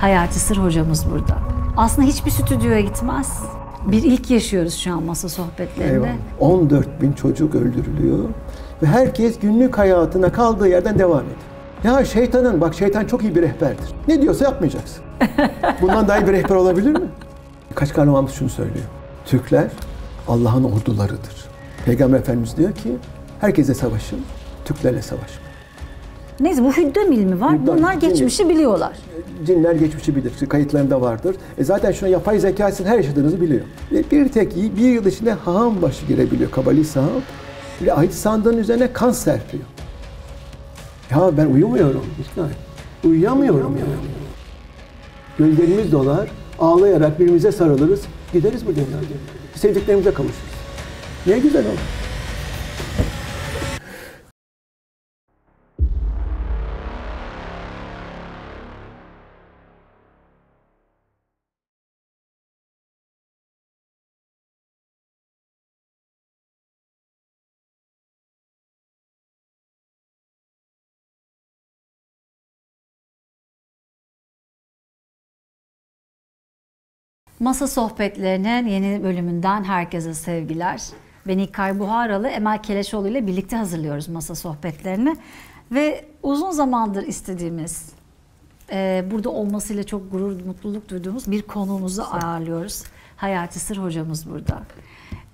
Hayati Sır hocamız burada. Aslında hiçbir stüdyoya gitmez. Bir ilk yaşıyoruz şu an Masa Sohbetlerinde. Eyvallah. 14.000 çocuk öldürülüyor ve herkes günlük hayatına kaldığı yerden devam ediyor. Ya şeytanın, bak şeytan çok iyi bir rehberdir. Ne diyorsa yapmayacaksın. Bundan daha iyi bir rehber olabilir mi? Kaç kahramanımız şunu söylüyor. Türkler Allah'ın ordularıdır. Peygamber Efendimiz diyor ki herkese savaşın, Türklerle savaşın. Neyse bu hüddem ilmi var. Bunlar geçmişi biliyorlar. Cinler geçmişi bilir. Kayıtlarında vardır. Zaten şuna yapay zekasının her yaşadığınızı biliyor. Ve bir tek bir yıl içinde haham başı girebiliyor. Kabalist haham. Ve ait sandığın üzerine kan serpiyor. Ya ben uyumuyorum. Uyuyamıyorum. Gölgelerimiz dolar. Ağlayarak birbirimize sarılırız. Gideriz bu dünyada. Sevdiklerimize kavuşuruz. Ne güzel olur. Masa Sohbetlerinin yeni bölümünden herkese sevgiler. Ben İlkay Buharalı, Emel Keleşoğlu ile birlikte hazırlıyoruz Masa Sohbetlerini. Ve uzun zamandır istediğimiz, burada olmasıyla çok gurur, mutluluk duyduğumuz bir konuğumuzu ağırlıyoruz. Hayati Sır hocamız burada.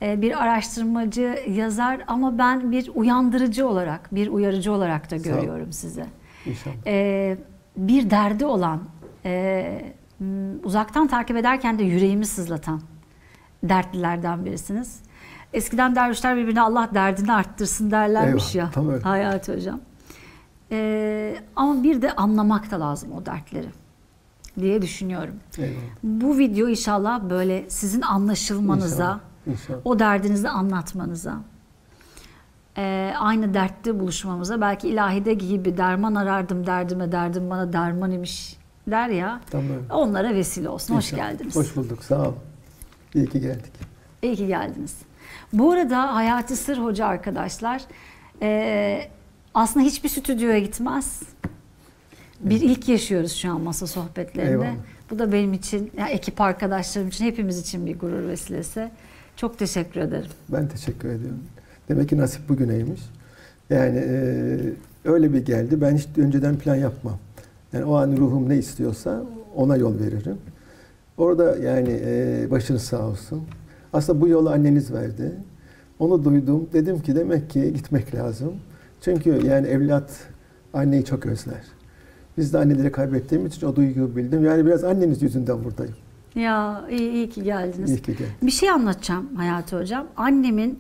Bir araştırmacı, yazar ama ben bir uyandırıcı olarak, bir uyarıcı olarak da görüyorum sizi. İnşallah. Bir derdi olan... uzaktan takip ederken de yüreğimi sızlatan dertlilerden birisiniz. Eskiden dervişler birbirine Allah derdini arttırsın derlermiş. Eyvah, ya. Tam öyle. Hayati hocam. Ama bir de anlamak da lazım o dertleri diye düşünüyorum. Eyvah. Bu video inşallah böyle sizin anlaşılmanıza, inşallah. O derdinizi anlatmanıza, aynı dertte buluşmamıza, belki ilahide gibi derman arardım derdime, derdim bana derman imiş der ya, tamam. Onlara vesile olsun. İnşallah. Hoş geldiniz. Hoş bulduk, sağ olun. İyi ki geldik. İyi ki geldiniz. Bu arada Hayati Sır Hoca arkadaşlar, aslında hiçbir stüdyoya gitmez. Bir ilk yaşıyoruz şu an Masa Sohbetlerinde. Eyvallah. Bu da benim için, yani ekip arkadaşlarım için, hepimiz için bir gurur vesilesi. Çok teşekkür ederim. Ben teşekkür ediyorum. Demek ki nasip bugüneymiş. Yani öyle bir geldi. Ben hiç önceden plan yapmam. Yani o an ruhum ne istiyorsa ona yol veririm. Orada yani başınız sağ olsun. Aslında bu yolu anneniz verdi. Onu duydum. Dedim ki demek ki gitmek lazım. Çünkü yani evlat anneyi çok özler. Biz de anneleri kaybettiğim için o duyguyu bildim. Yani biraz anneniz yüzünden buradayım. Ya iyi ki geldiniz. İyi ki geldiniz. Bir şey anlatacağım Hayati hocam. Annemin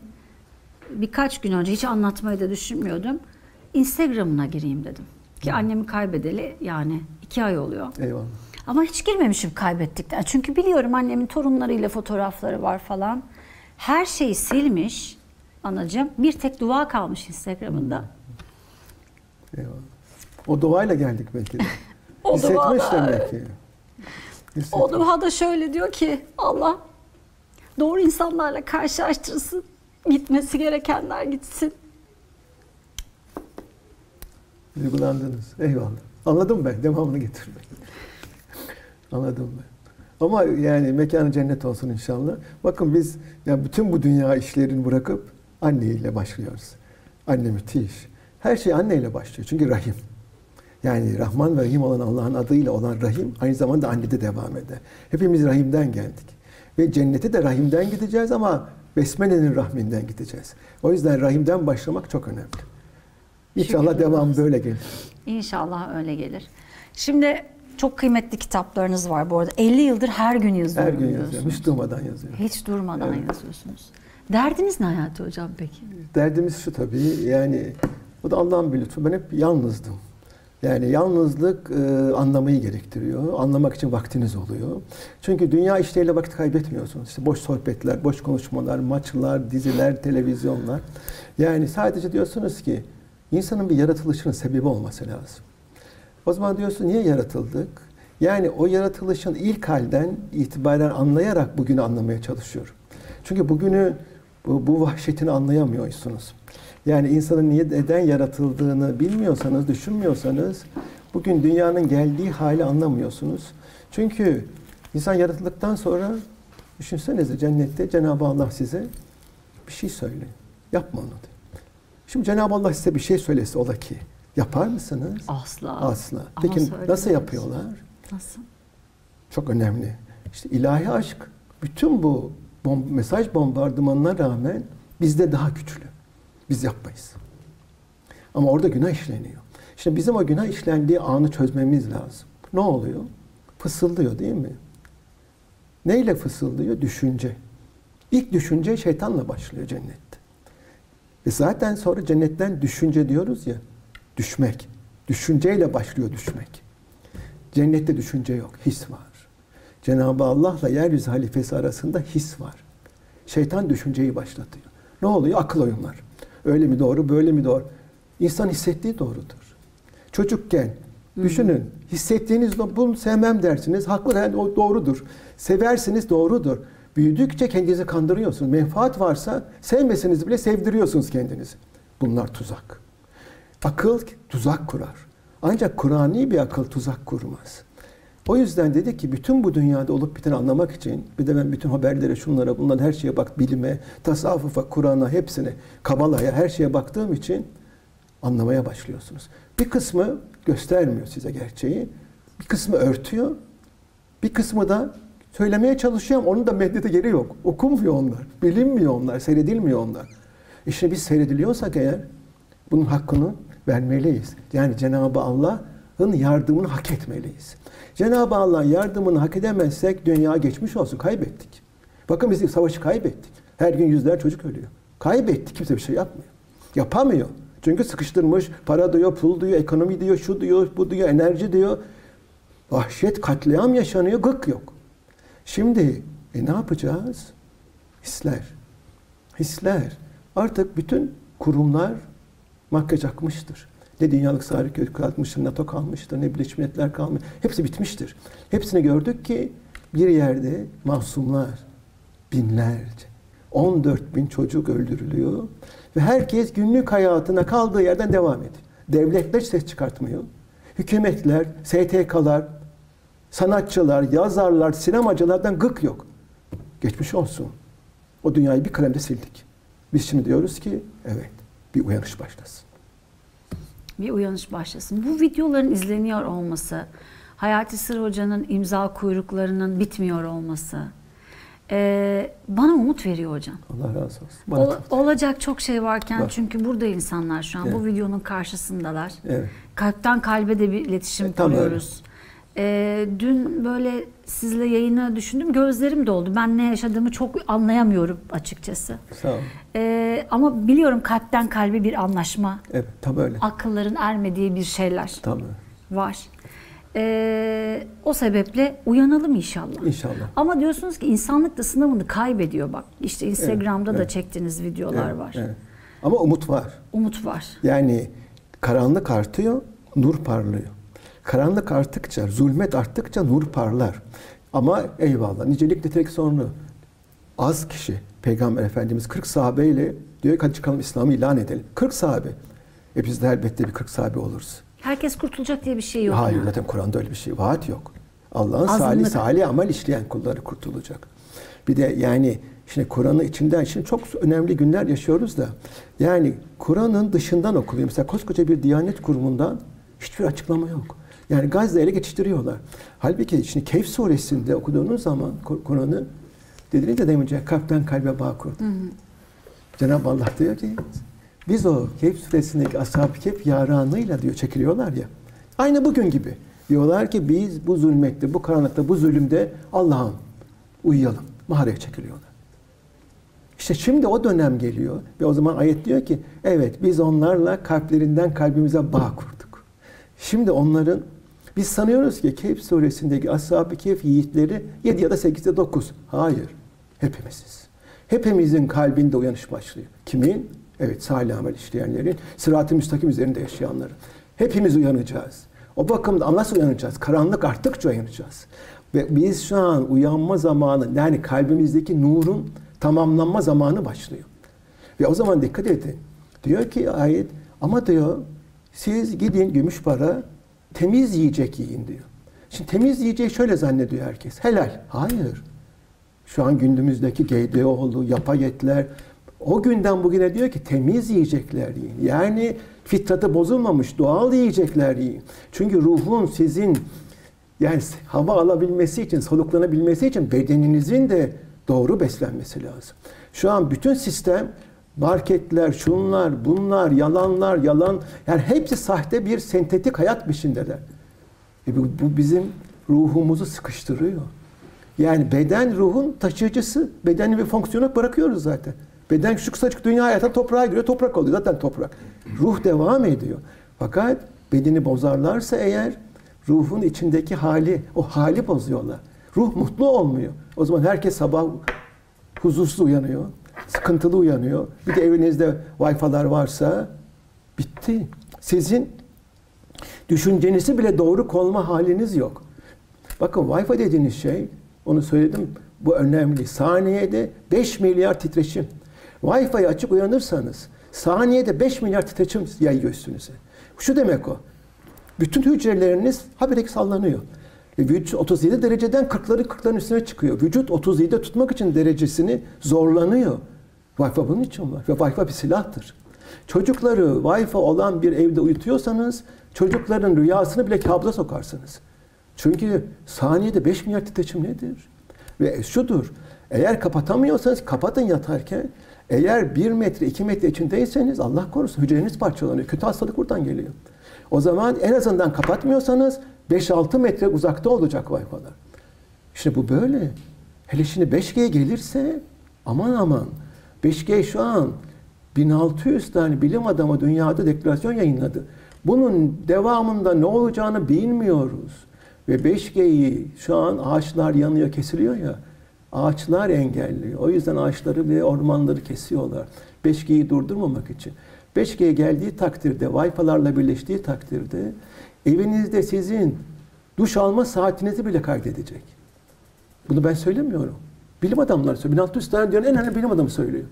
birkaç gün önce, hiç anlatmayı da düşünmüyordum. Instagram'ına gireyim dedim. Ki annemi kaybedeli yani 2 ay oluyor. Eyvallah. Ama hiç girmemişim kaybettikten. Çünkü biliyorum annemin torunlarıyla fotoğrafları var falan. Her şeyi silmiş anacığım. Bir tek dua kalmış Instagram'ında. Eyvallah. O duayla geldik belki de. Hissetmiş demek ki. O dua da şöyle diyor ki Allah doğru insanlarla karşılaştırsın. Gitmesi gerekenler gitsin. Duygulandınız. Eyvallah. Anladım ben. Devamını getirmek. Anladım ben. Ama yani mekanı cennet olsun inşallah. Bakın biz yani bütün bu dünya işlerini bırakıp anneyle başlıyoruz. Anne müthiş. Her şey anneyle başlıyor. Çünkü Rahim. Yani Rahman ve Rahim olan Allah'ın adıyla olan Rahim aynı zamanda annede devam eder. Hepimiz Rahim'den geldik. Ve cennete de Rahim'den gideceğiz ama Besmele'nin Rahminden gideceğiz. O yüzden Rahim'den başlamak çok önemli. İnşallah şükür devam oluruz. Böyle gelir. İnşallah öyle gelir. Şimdi çok kıymetli kitaplarınız var bu arada. 50 yıldır her gün yazıyorum. Her gün yazıyorum. Hiç durmadan yazıyorum. Hiç durmadan yazıyorsunuz. Derdiniz ne Hayati hocam peki? Derdimiz şu tabii. Yani o da Allah'ın bir lütfu. Ben hep yalnızdım. Yani yalnızlık anlamayı gerektiriyor. Anlamak için vaktiniz oluyor. Çünkü dünya işleriyle vakit kaybetmiyorsunuz. İşte boş sohbetler, boş konuşmalar, maçlar, diziler, televizyonlar. Yani sadece diyorsunuz ki İnsanın bir yaratılışının sebebi olması lazım. O zaman diyorsun niye yaratıldık? Yani o yaratılışın ilk halden itibaren anlayarak bugünü anlamaya çalışıyorum. Çünkü bugünü bu vahşetini anlayamıyorsunuz. Yani insanın neden yaratıldığını bilmiyorsanız, düşünmüyorsanız bugün dünyanın geldiği hali anlamıyorsunuz. Çünkü insan yaratıldıktan sonra düşünsenize cennette Cenab-ı Allah size bir şey söyle. Yapma onu. Şimdi Cenab-ı Allah size bir şey söylese ola ki yapar mısınız? Asla. Asla. Peki nasıl yapıyorlar? Nasıl? Çok önemli. İşte ilahi aşk bütün bu mesaj bombardımanına rağmen bizde daha güçlü. Biz yapmayız. Ama orada günah işleniyor. Şimdi bizim o günah işlendiği anı çözmemiz lazım. Ne oluyor? Fısıldıyor değil mi? Neyle fısıldıyor? Düşünce. İlk düşünce şeytanla başlıyor cennette. Ve zaten sonra cennetten düşünce diyoruz ya, düşmek. Düşünceyle başlıyor düşmek. Cennette düşünce yok, his var. Cenab-ı Allah'la yeryüzü halifesi arasında his var. Şeytan düşünceyi başlatıyor. Ne oluyor? Akıl oyunlar. Öyle mi doğru, böyle mi doğru? İnsan hissettiği doğrudur. Çocukken düşünün, hissettiğiniz bunu sevmem dersiniz, haklı, yani o doğrudur. Seversiniz, doğrudur. Büyüdükçe kendinizi kandırıyorsunuz. Menfaat varsa sevmeseniz bile sevdiriyorsunuz kendinizi. Bunlar tuzak. Akıl tuzak kurar. Ancak Kur'ani bir akıl tuzak kurmaz. O yüzden dedi ki bütün bu dünyada olup biteni anlamak için, bir de ben bütün haberlere, şunlara, bunların her şeye bak, bilime, tasavvufa, Kur'an'a, hepsine, Kabala'ya, her şeye baktığım için anlamaya başlıyorsunuz. Bir kısmı göstermiyor size gerçeği, bir kısmı örtüyor, bir kısmı da söylemeye çalışıyorum, onun da medyada yeri yok. Okunmuyor onlar, bilinmiyor onlar, seyredilmiyor onlar. İşte biz seyrediliyorsak eğer, bunun hakkını vermeliyiz. Yani Cenab-ı Allah'ın yardımını hak etmeliyiz. Cenab-ı Allah'ın yardımını hak edemezsek dünya geçmiş olsun, kaybettik. Bakın biz savaşı kaybettik. Her gün yüzler çocuk ölüyor. Kaybettik, kimse bir şey yapmıyor. Yapamıyor. Çünkü sıkıştırmış, para diyor, pul diyor, ekonomi diyor, şu diyor, bu diyor, enerji diyor. Vahşet, katliam yaşanıyor, gık yok. Şimdi ne yapacağız? Hisler. Hisler. Artık bütün kurumlar makyaj çakmıştır. Ne dünyalık sahipleri kalmıştır, NATO kalmıştır, ne Birleşmiş Milletler kalmıştır. Hepsi bitmiştir. Hepsini gördük ki bir yerde masumlar, binlerce, 14.000 çocuk öldürülüyor ve herkes günlük hayatına kaldığı yerden devam ediyor. Devletler ses çıkartmıyor. Hükümetler, STK'lar, sanatçılar, yazarlar, sinemacılardan gık yok. Geçmiş olsun. O dünyayı bir kalemde sildik. Biz şimdi diyoruz ki evet, bir uyanış başlasın. Bir uyanış başlasın. Bu videoların izleniyor olması, Hayati Sır Hoca'nın imza kuyruklarının bitmiyor olması bana umut veriyor hocam. Allah razı olsun. Olacak çok şey varken var. Çünkü burada insanlar şu an evet. Bu videonun karşısındalar. Evet. Kalpten kalbe de bir iletişim kuruyoruz. Dün böyle sizle yayını düşündüm, gözlerim doldu. Ben ne yaşadığımı çok anlayamıyorum açıkçası. Sağ olun. Ama biliyorum kalpten kalbe bir anlaşma. Evet, tabii öyle. Akılların ermediği bir şeyler tabii. Var. O sebeple uyanalım inşallah. İnşallah. Ama diyorsunuz ki insanlık da sınavını kaybediyor bak. İşte Instagram'da evet, da evet. Çektiğiniz videolar evet, var. Evet. Ama umut var. Umut var. Yani karanlık artıyor, nur parlıyor. Karanlık arttıkça, zulmet arttıkça nur parlar. Ama eyvallah, nicelik nitelik sorunu. Az kişi, Peygamber Efendimiz 40 sahabeyle diyor ki hadi çıkalım İslam'ı ilan edelim. 40 sahabe. Biz de elbette bir 40 sahabe oluruz. Herkes kurtulacak diye bir şey yok. Hayır, zaten Kur'an'da öyle bir şey. Vaat yok. Allah'ın salih amel işleyen kulları kurtulacak. Bir de yani şimdi Kur'an'ı içinden, şimdi çok önemli günler yaşıyoruz da yani Kur'an'ın dışından okuluyor. Mesela koskoca bir Diyanet Kurumu'ndan hiçbir açıklama yok. Yani Gazze ile geçiştiriyorlar. Halbuki şimdi Kehf suresinde okuduğunuz zaman Kur'an'ı dediğiniz de demeyecek kalpten kalbe bağ kurdu. Cenab-ı Allah diyor ki biz o Kehf suresindeki Ashab-ı Kehf yaranıyla diyor çekiliyorlar ya. Aynı bugün gibi. Diyorlar ki biz bu zulmette, bu karanlıkta, bu zulümde Allah'ım uyuyalım. Mağaraya çekiliyorlar. İşte şimdi o dönem geliyor ve o zaman ayet diyor ki evet biz onlarla kalplerinden kalbimize bağ kurduk. Şimdi onların, biz sanıyoruz ki Kehf suresindeki Ashab-ı Kehf yiğitleri 7 ya da 8'de 9. Hayır, hepimiziz. Hepimizin kalbinde uyanış başlıyor. Kimin? Evet, salih amel işleyenlerin, sırat-ı müstakim üzerinde yaşayanların. Hepimiz uyanacağız. O bakımda nasıl uyanacağız? Karanlık arttıkça uyanacağız. Ve biz şu an uyanma zamanı, yani kalbimizdeki nurun tamamlanma zamanı başlıyor. Ve o zaman dikkat edin. Diyor ki ayet, ama diyor, siz gidin gümüş para, temiz yiyecek yiyin diyor. Şimdi temiz yiyeceği şöyle zannediyor herkes. Helal. Hayır. Şu an gündüzümüzdeki GDO'lu, yapay etler, o günden bugüne diyor ki temiz yiyecekler yiyin. Yani fitratı bozulmamış doğal yiyecekler yiyin. Çünkü ruhun sizin yani hava alabilmesi için, soluklanabilmesi için bedeninizin de doğru beslenmesi lazım. Şu an bütün sistem, marketler, şunlar, bunlar, yalan, yani hepsi sahte bir sentetik hayat biçindeler. Bu bizim ruhumuzu sıkıştırıyor. Yani beden ruhun taşıyıcısı. Bedeni bir fonksiyona bırakıyoruz zaten. Beden küçük saçık dünya hayatına toprağa giriyor, toprak oluyor. Zaten toprak. Ruh devam ediyor. Fakat bedeni bozarlarsa eğer ruhun içindeki hali, o hali bozuyorlar. Ruh mutlu olmuyor. O zaman herkes sabah huzursuz uyanıyor, sıkıntılı uyanıyor. Bir de evinizde Wi-Fi'lar varsa bitti. Sizin düşüncenizi bile doğru konma haliniz yok. Bakın Wi-Fi dediğiniz şey, onu söyledim, bu önemli. Saniyede 5 milyar titreşim. Wi-Fi'yi açıp uyanırsanız saniyede 5 milyar titreşim yayıyor üstünüze. Şu demek o. Bütün hücreleriniz habire sallanıyor. Vücut 37 dereceden 40'ların üstüne çıkıyor. Vücut 37'de tutmak için derecesini zorlanıyor. Wi-Fi bunun için var. Ve Wi-Fi bir silahtır. Çocukları Wi-Fi olan bir evde uyutuyorsanız çocukların rüyasını bile kabusa sokarsınız. Çünkü saniyede 5 milyar titreşim nedir? Ve şudur, eğer kapatamıyorsanız kapatın yatarken, eğer 1 metre, 2 metre içindeyseniz Allah korusun hücreniz parçalanıyor. Kötü hastalık buradan geliyor. O zaman en azından kapatmıyorsanız 5-6 metre uzakta olacak Wi-Fi'lar. İşte bu böyle. Hele şimdi 5G gelirse aman aman. 5G şu an 1600 tane bilim adamı dünyada deklarasyon yayınladı. Bunun devamında ne olacağını bilmiyoruz. Ve 5G'yi şu an ağaçlar yanıyor, kesiliyor ya. Ağaçlar engelliyor. O yüzden ağaçları ve ormanları kesiyorlar. 5G'yi durdurmamak için. 5G geldiği takdirde, Wi-Fi'larla birleştiği takdirde evinizde sizin duş alma saatinizi bile kaydedecek. Bunu ben söylemiyorum. Bilim adamları söylüyor. 1600 tane dünyanın en önemli bilim adamı söylüyor.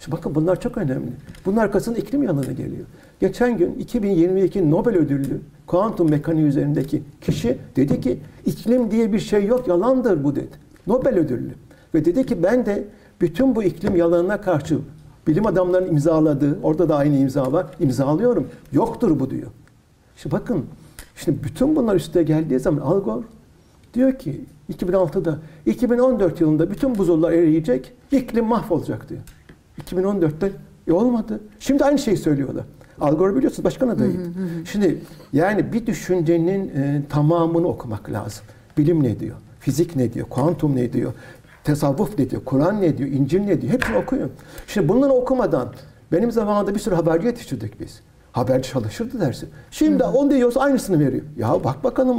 Şimdi bakın bunlar çok önemli. Bunun arkasının iklim yanına geliyor. Geçen gün 2022 Nobel ödüllü kuantum mekaniği üzerindeki kişi dedi ki iklim diye bir şey yok, yalandır bu dedi. Nobel ödüllü. Ve dedi ki ben de bütün bu iklim yalanına karşı bilim adamlarının imzaladığı, orada da aynı imza var, imzalıyorum. Yoktur bu diyor. Şimdi bakın, şimdi bütün bunlar üstüne geldiği zaman Al Gore diyor ki 2006'da, 2014 yılında bütün buzullar eriyecek, iklim mahvolacak diyor. 2014'te olmadı. Şimdi aynı şeyi söylüyorlar. Al Gore biliyorsunuz başkan adayıydı. Şimdi yani bir düşüncenin tamamını okumak lazım. Bilim ne diyor? Fizik ne diyor? Kuantum ne diyor? Tesavvuf ne diyor? Kur'an ne diyor? İncil ne diyor? Hepsini okuyun. Şimdi bunları okumadan benim zamanında bir sürü haberci yetiştirdik biz. Haberci çalışırdı dersi. Şimdi onu diyorsa aynısını veriyor. Ya bak bakalım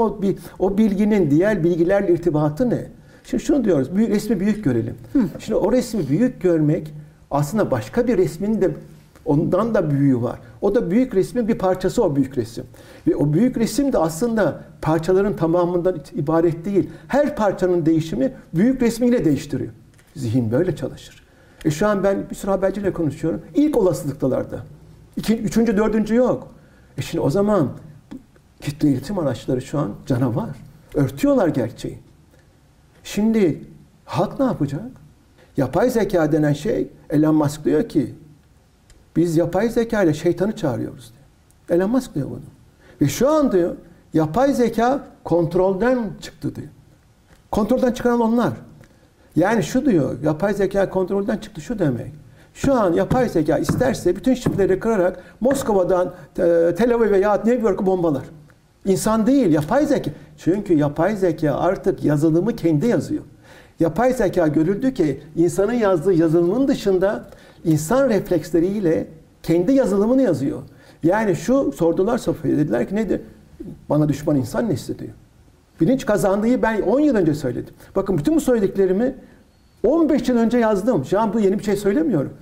o bilginin diğer bilgilerle irtibatı ne? Şimdi şunu diyoruz. Resmi büyük görelim. Şimdi o resmi büyük görmek aslında başka bir resmin de ondan da büyüğü var. O da büyük resmin bir parçası o büyük resim. Ve o büyük resim de aslında parçaların tamamından ibaret değil. Her parçanın değişimi büyük resmiyle değiştiriyor. Zihin böyle çalışır. Şu an ben bir sürü haberciyle konuşuyorum. İlk olasılıktalarda. Üçüncü, dördüncü yok. Şimdi o zaman kitle iletişim araçları şu an canavar. Örtüyorlar gerçeği. Şimdi halk ne yapacak? Yapay zeka denen şey, Elon Musk diyor ki biz yapay zeka ile şeytanı çağırıyoruz diyor. Elon Musk diyor bunu. Ve şu an diyor yapay zeka kontrolden çıktı diyor. Kontrolden çıkaran onlar. Yani şu diyor yapay zeka kontrolden çıktı şu demek. Şu an yapay zeka isterse bütün şifreleri kırarak Moskova'dan Tel Aviv veya New York'u bombalar. İnsan değil yapay zeka. Çünkü yapay zeka artık yazılımı kendi yazıyor. Yapay zeka görüldü ki insanın yazdığı yazılımın dışında insan refleksleriyle kendi yazılımını yazıyor. Yani şu sordular Sofya'ya dediler ki nedir? Bana düşman insan nesli diyor. Bilinç kazandığı ben 10 yıl önce söyledim. Bakın bütün bu söylediklerimi 15 yıl önce yazdım. Şu an bu yeni bir şey söylemiyorum.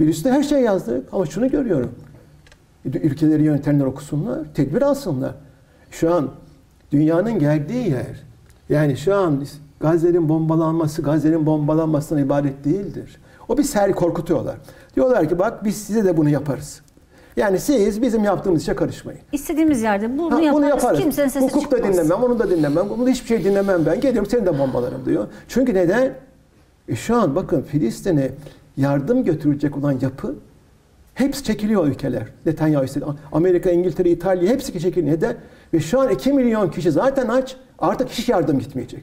Virüste her şey yazdık ama şunu görüyorum. Ülkeleri yönetenler okusunlar, tedbir alsınlar. Şu an dünyanın geldiği yer, yani şu an Gazze'nin bombalanmasına ibaret değildir. O bir korkutuyorlar. Diyorlar ki bak biz size de bunu yaparız. Yani siz bizim yaptığımız işe karışmayın. İstediğimiz yerde bunu yaparız. Kimsenin sesi çıkmaz. Hukuk da dinlemem, onu da dinlemem, bunu hiçbir şey dinlemem ben. Geliyorum seni de bombalarım diyor. Çünkü neden? Şu an bakın Filistin'e yardım götürecek olan yapı hepsi çekiliyor ülkeler. Netanyahu istedi. Amerika, İngiltere, İtalya hepsi çekiliyor. Neden? Ve şu an 2 milyon kişi zaten aç. Artık hiç yardım gitmeyecek.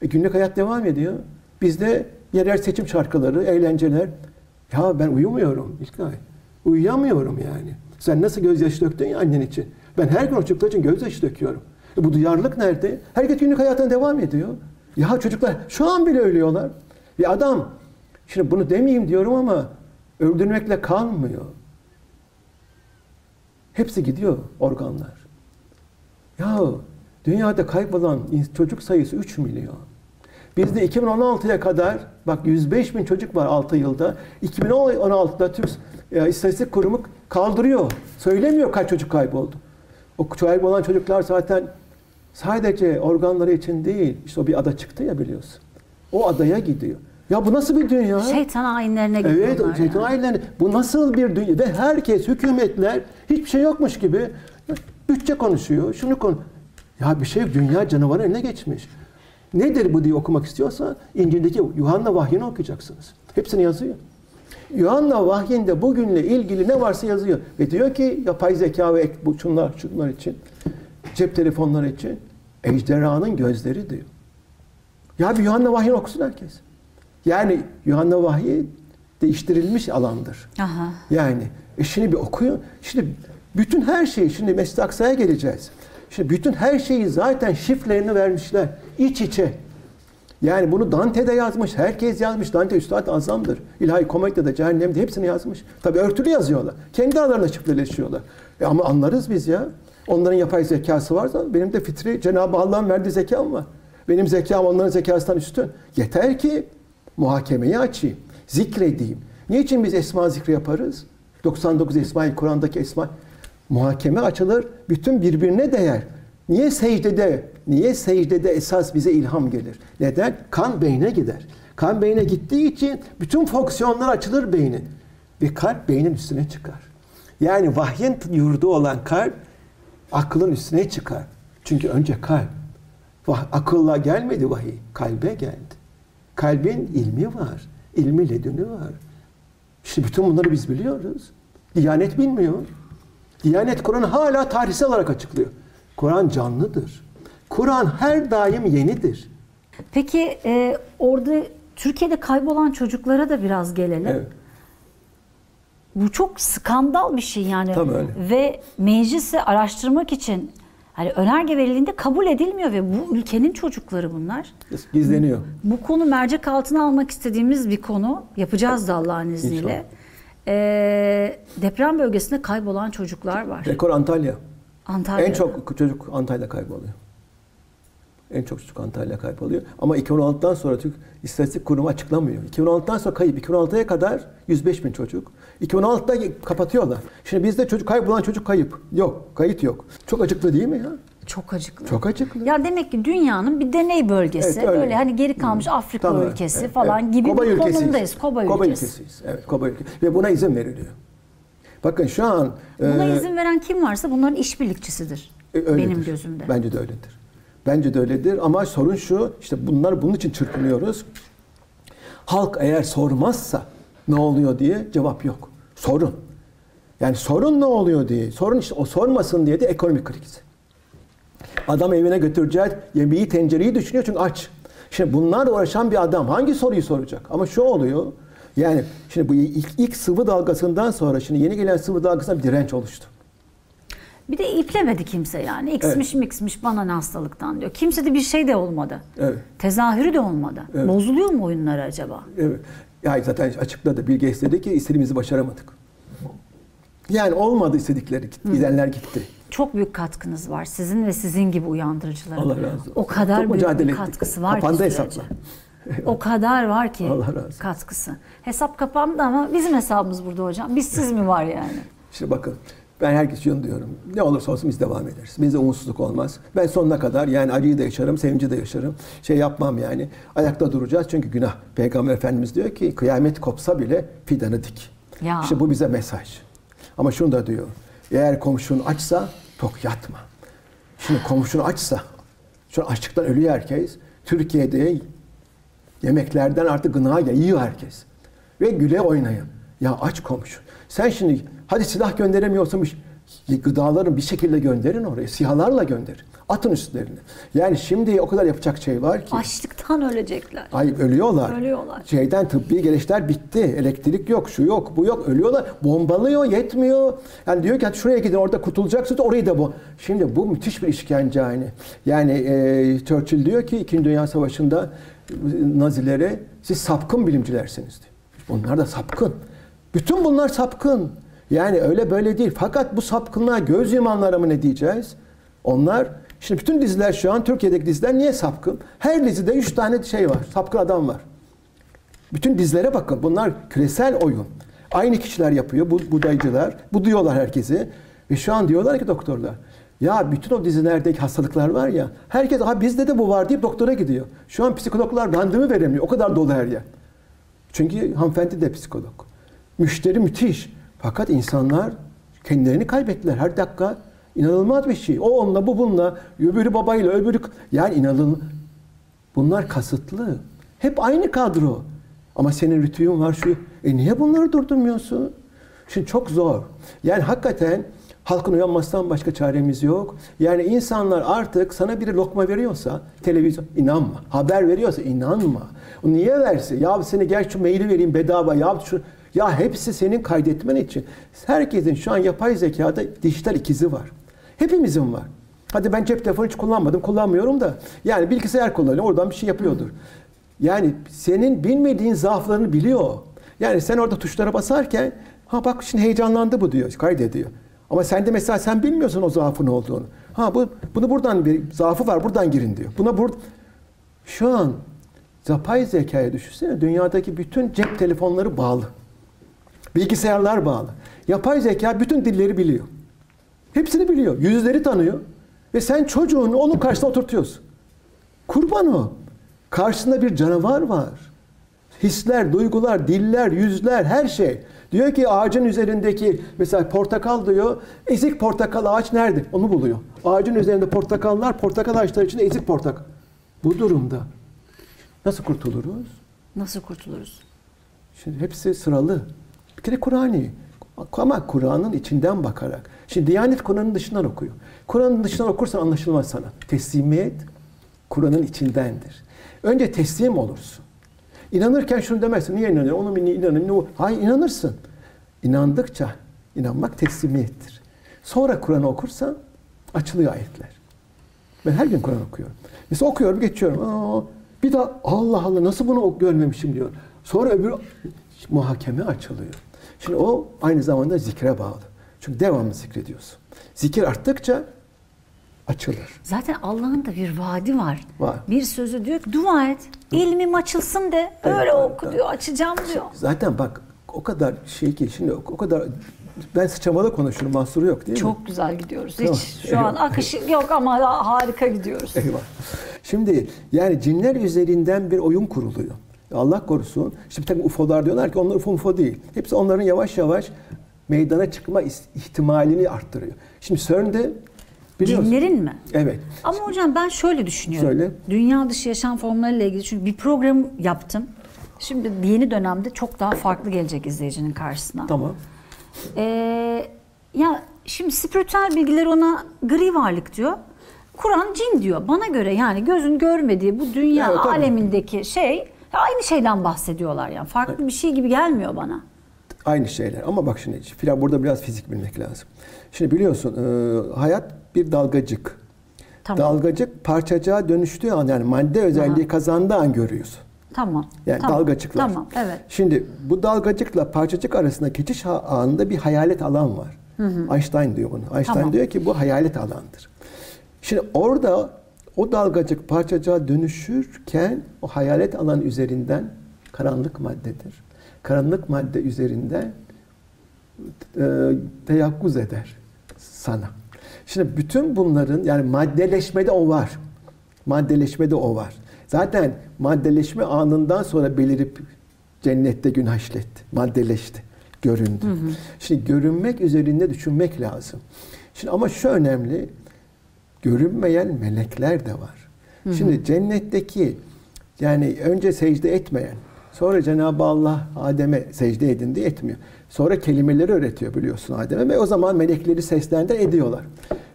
Günlük hayat devam ediyor. Bizde yerel seçim şarkıları, eğlenceler. Ya ben uyumuyorum İlkay. Uyuyamıyorum yani. Sen nasıl gözyaşı döktün ya annen için. Ben her gün o çocuklar için gözyaşı döküyorum. Bu duyarlılık nerede? Herkes günlük hayatına devam ediyor. Ya çocuklar şu an bile ölüyorlar. Bir adam, şimdi bunu demeyeyim diyorum ama öldürmekle kalmıyor. Hepsi gidiyor organlar. Ya dünyada kaybolan çocuk sayısı 3 milyon. Bizde 2016'ya kadar, bak 105 bin çocuk var 6 yılda. 2016'da Türk İstatistik Kurumu kaldırıyor. Söylemiyor kaç çocuk kayboldu. O kaybolan çocuklar zaten sadece organları için değil. İşte o bir ada çıktı ya biliyorsun. O adaya gidiyor. Ya bu nasıl bir dünya? Şeytan hainlerine gidiyorlar. Evet, şeytan hainlerine. Bu nasıl bir dünya? Ve herkes, hükümetler hiçbir şey yokmuş gibi bütçe konuşuyor. Şunu konu. Ya bir şey dünya canavarın eline geçmiş. Nedir bu diye okumak istiyorsa İncil'deki Yuhanna Vahyi'ni okuyacaksınız. Hepsini yazıyor. Yuhanna Vahyi'nde bugünle ilgili ne varsa yazıyor. Ve diyor ki yapay zeka ve şunlar için, cep telefonları için ejderhanın gözleri diyor. Ya bir Yuhanna Vahyi'ni okusun herkes. Yani Yuhanna Vahyi değiştirilmiş alandır. Aha. Yani şimdi bir okuyun. Şimdi bütün her şeyi, şimdi Mescid-i Aksa'ya geleceğiz. Şimdi bütün her şeyi zaten şifrelerini vermişler. İç içe. Yani bunu Dante de yazmış. Herkes yazmış. Dante Üstad Azam'dır. İlahi Komedi'de, Cehennem'de hepsini yazmış. Tabii örtülü yazıyorlar. Kendi aralarında şifreleşiyorlar. Ama anlarız biz ya. Onların yapay zekası varsa benim de fitri Cenab-ı Allah'ın verdiği zekam var. Benim zekam onların zekasından üstün. Yeter ki muhakemeyi açayım. Zikredeyim. Niçin biz esma zikri yaparız? 99 esma, Kur'an'daki esma. Muhakeme açılır. Bütün birbirine değer. Niye secdede? Niye secdede esas bize ilham gelir? Neden? Kan beyne gider. Kan beyne gittiği için bütün fonksiyonlar açılır beynin. Ve kalp beynin üstüne çıkar. Yani vahyin yurdu olan kalp aklın üstüne çıkar. Çünkü önce kalp. Akılla gelmedi vahiy. Kalbe geldi. Kalbin ilmi var. İlmi ledünü var. İşte bütün bunları biz biliyoruz. Diyanet bilmiyor. Diyanet Kur'an'ı hala tarihsel olarak açıklıyor. Kur'an canlıdır. Kur'an her daim yenidir. Peki orada Türkiye'de kaybolan çocuklara da biraz gelelim. Evet. Bu çok skandal bir şey yani. Tabii öyle. Ve meclisi araştırmak için hani önerge verildiğinde kabul edilmiyor ve bu ülkenin çocukları bunlar. Gizleniyor. Bu konu mercek altına almak istediğimiz bir konu. Yapacağız da Allah'ın izniyle. İnşallah. Deprem bölgesinde kaybolan çocuklar var. Rekor Antalya. En çok çocuk Antalya kayboluyor. En çok çocuk Antalya kayboluyor. Ama 2016'dan sonra Türk İstatistik Kurumu açıklamıyor. 2016'dan sonra kayıp. 2016'ya kadar 105 bin çocuk. 2016'da kapatıyorlar. Şimdi bizde çocuk kaybolan çocuk kayıp. Yok. Kayıt yok. Çok acıklı değil mi ya? Çok acıklı. Çok acıklı. Ya demek ki dünyanın bir deney bölgesi. Evet, böyle hani geri kalmış Afrika tamam, ülkesi evet, falan evet. gibi Koba bir ülkesiyiz. Konumdayız. Koba ülkesiyiz. Evet, Koba ülkesi. Ve buna izin veriliyor. Bakın şu an... Buna izin veren kim varsa bunların işbirlikçisidir. Benim gözümde. Bence de öyledir. Bence de öyledir ama sorun şu, işte bunun için çırpınıyoruz. Halk eğer sormazsa ne oluyor diye cevap yok. Sorun. Yani sorun ne oluyor diye. Sorun işte o sormasın diye de ekonomik kriz. Adam evine götüreceği yemeği, tencereyi düşünüyor çünkü aç. Şimdi bunlarla uğraşan bir adam hangi soruyu soracak? Ama şu oluyor, yani şimdi bu ilk sıvı dalgasından sonra şimdi yeni gelen sıvı dalgasına bir direnç oluştu. Bir de iplemedi kimse yani. X'miş evet. Mix'miş bana ne hastalıktan diyor. Kimse de bir şey de olmadı. Evet. Tezahürü de olmadı. Evet. Bozuluyor mu oyunları acaba? Evet. Yani zaten açıkladı. Bill Gates dedi ki istediğimizi başaramadık. Yani olmadı istedikleri. Gidenler gitti. Çok büyük katkınız var. Sizin ve sizin gibi uyandırıcıların. Allah razı olsun. O kadar çok büyük bir katkısı var kapandı ki sürece. O kadar var ki katkısı. Hesap kapandı ama bizim hesabımız burada hocam. Biz siz mi var yani? Şimdi bakın. Ben herkes şunu diyorum. Ne olursa olsun biz devam ederiz. Bizde umutsuzluk olmaz. Ben sonuna kadar yani acıyı da yaşarım, sevinci de yaşarım. Şey yapmam yani. Ayakta duracağız çünkü günah. Peygamber Efendimiz diyor ki kıyamet kopsa bile fidanı dik. Ya. İşte bu bize mesaj. Ama şunu da diyor. Eğer komşun açsa tok yatma. Şimdi komşun açsa, şu açlıktan ölüyor herkes. Türkiye'de yemeklerden artık gına yiyor herkes. Ve güle oynayın. Ya aç komşun. Sen şimdi hadi silah gönderemiyorsanmış gıdalarını bir şekilde gönderin oraya. Sihalarla gönderin. Atın üstlerine. Yani şimdi o kadar yapacak şey var ki. Açlıktan ölecekler. Ay ölüyorlar. Ölüyorlar. Şeyden tıbbi gelişler bitti. Elektrik yok, şu yok, bu yok. Ölüyorlar. Bombalıyor, yetmiyor. Yani diyor ki hadi şuraya gidin orada kurtulacaksınız. Orayı da bu. Şimdi bu müthiş bir işkence aynı. Yani Churchill diyor ki 2. Dünya Savaşı'nda Nazilere siz sapkın bilimcilersiniz diyor. Bunlar da sapkın. Bütün bunlar sapkın. Yani öyle böyle değil. Fakat bu sapkınlığa göz yumanlara mı ne diyeceğiz? Onlar, şimdi bütün diziler şu an, Türkiye'deki diziler niye sapkın? Her dizide 3 tane şey var, sapkın adam var. Bütün dizilere bakın, bunlar küresel oyun. Aynı kişiler yapıyor, budayıcılar, buduyorlar herkesi. Ve şu an diyorlar ki doktorlar, ya bütün o dizilerdeki hastalıklar var ya, herkes bizde de bu var deyip doktora gidiyor. Şu an psikologlar randevu veremiyor, o kadar dolu her yer. Çünkü hanımefendi de psikolog. Müşteri müthiş. Fakat insanlar kendilerini kaybettiler her dakika. İnanılmaz bir şey. O onunla, bu bununla, öbürü babayla, öbürü... Yani inanılmaz. Bunlar kasıtlı. Hep aynı kadro. Ama senin rütüğün var şu... niye bunları durdurmuyorsun? Şimdi çok zor. Yani hakikaten halkın uyanmasından başka çaremiz yok. Yani insanlar artık sana bir lokma veriyorsa, televizyon, inanma. Haber veriyorsa inanma. O niye versin? Ya seni gel şu maili vereyim bedava, ya şu... Ya hepsi senin kaydetmen için. Herkesin şu an yapay zekada dijital ikizi var. Hepimizin var. Hadi ben cep telefonu hiç kullanmadım, kullanmıyorum da. Yani bilgisayar kullanıyor, oradan bir şey yapıyordur. Yani senin bilmediğin zaaflarını biliyor. Yani sen orada tuşlara basarken, ha bak şimdi heyecanlandı bu diyor, kaydediyor. Ama sen de mesela sen bilmiyorsun o zaafın olduğunu. Ha bunu buradan bir zaafı var, buradan girin diyor. Şu an yapay zekaya düşünsene, dünyadaki bütün cep telefonları bağlı. Bilgisayarlar bağlı. Yapay zeka bütün dilleri biliyor. Hepsini biliyor. Yüzleri tanıyor. Ve sen çocuğunu onun karşısına oturtuyorsun. Kurban o. Karşısında bir canavar var. Hisler, duygular, diller, yüzler, her şey. Diyor ki ağacın üzerindeki mesela portakal diyor. Ezik portakal ağaç nerede? Onu buluyor. Ağacın üzerinde portakallar, portakal ağaçları içinde ezik portakal. Bu durumda nasıl kurtuluruz? Nasıl kurtuluruz? Şimdi hepsi sıralı. Bir kere Kur'an'ı, ama Kur'an'ın içinden bakarak. Şimdi Diyanet Kur'an'ın dışından okuyor. Kur'an'ın dışından okursan anlaşılmaz sana. Teslimiyet Kur'an'ın içindendir. Önce teslim olursun. İnanırken şunu demezsin. Niye inanıyorum? Ona niye inanıyorum? Hayır, inanırsın. İnandıkça, inanmak teslimiyettir. Sonra Kur'an'ı okursan açılıyor ayetler. Ben her gün Kur'an okuyorum. Mesela okuyorum, geçiyorum. Bir daha Allah Allah nasıl bunu görmemişim diyor. Sonra öbür muhakeme açılıyor. Şimdi o aynı zamanda zikre bağlı. Çünkü devamlı zikrediyorsun. Zikir arttıkça açılır. Zaten Allah'ın da bir vaadi var. Bir sözü diyor ki dua et. İlmim açılsın de. Öyle evet, oku evet, diyor. Evet. Açacağım diyor. Zaten bak o kadar şey ki şimdi o kadar ben sıçramalı konuşurum. Mahsuru yok değil mi? Çok güzel gidiyoruz. Hiç tamam. Şu eyvallah. An akışı yok ama harika gidiyoruz. Eyvallah. Şimdi yani cinler üzerinden bir oyun kuruluyor. Allah korusun. İşte bir takım UFO'lar diyorlar ki onlar UFO değil. Hepsi onların yavaş yavaş meydana çıkma ihtimalini arttırıyor. Şimdi CERN'de biliyorsunuz. Cinlerin mi? Evet. Ama şimdi, hocam ben şöyle düşünüyorum. Söyle. Dünya dışı yaşam formlarıyla ilgili çünkü bir program yaptım. Şimdi yeni dönemde çok daha farklı gelecek izleyicinin karşısına. Tamam. Ya şimdi spiritüel bilgiler ona gri varlık diyor. Kur'an cin diyor. Bana göre yani gözün görmediği bu dünya evet, alemindeki şey... Aynı şeyden bahsediyorlar yani. Farklı bir şey gibi gelmiyor bana. Aynı şeyler ama bak şimdi burada biraz fizik bilmek lazım. Şimdi biliyorsun hayat bir dalgacık. Tamam. Dalgacık parçacığa dönüştüğü an yani madde özelliği aha, kazandığı an görüyorsun. Tamam. Yani tamam, dalgacıklar. Tamam, evet. Şimdi bu dalgacıkla parçacık arasında geçiş anında bir hayalet alan var. Hı-hı. Einstein diyor bunu. Einstein tamam, diyor ki bu hayalet alandır. Şimdi orada o dalgacık parçacığa dönüşürken o hayalet alan üzerinden karanlık maddedir. Karanlık madde üzerinden teyakkuz eder sana. Şimdi bütün bunların yani maddeleşmede o var. Maddeleşmede o var. Zaten maddeleşme anından sonra belirip cennette günah işletti. Maddeleşti. göründü. Hı hı. Şimdi görünmek üzerinde düşünmek lazım. Şimdi ama şu önemli, görünmeyen melekler de var. Hı hı. Şimdi cennetteki, yani önce secde etmeyen, sonra Cenab-ı Allah Adem'e secde edin diye etmiyor. Sonra kelimeleri öğretiyor biliyorsun Adem'e ve o zaman melekleri seslendir ediyorlar.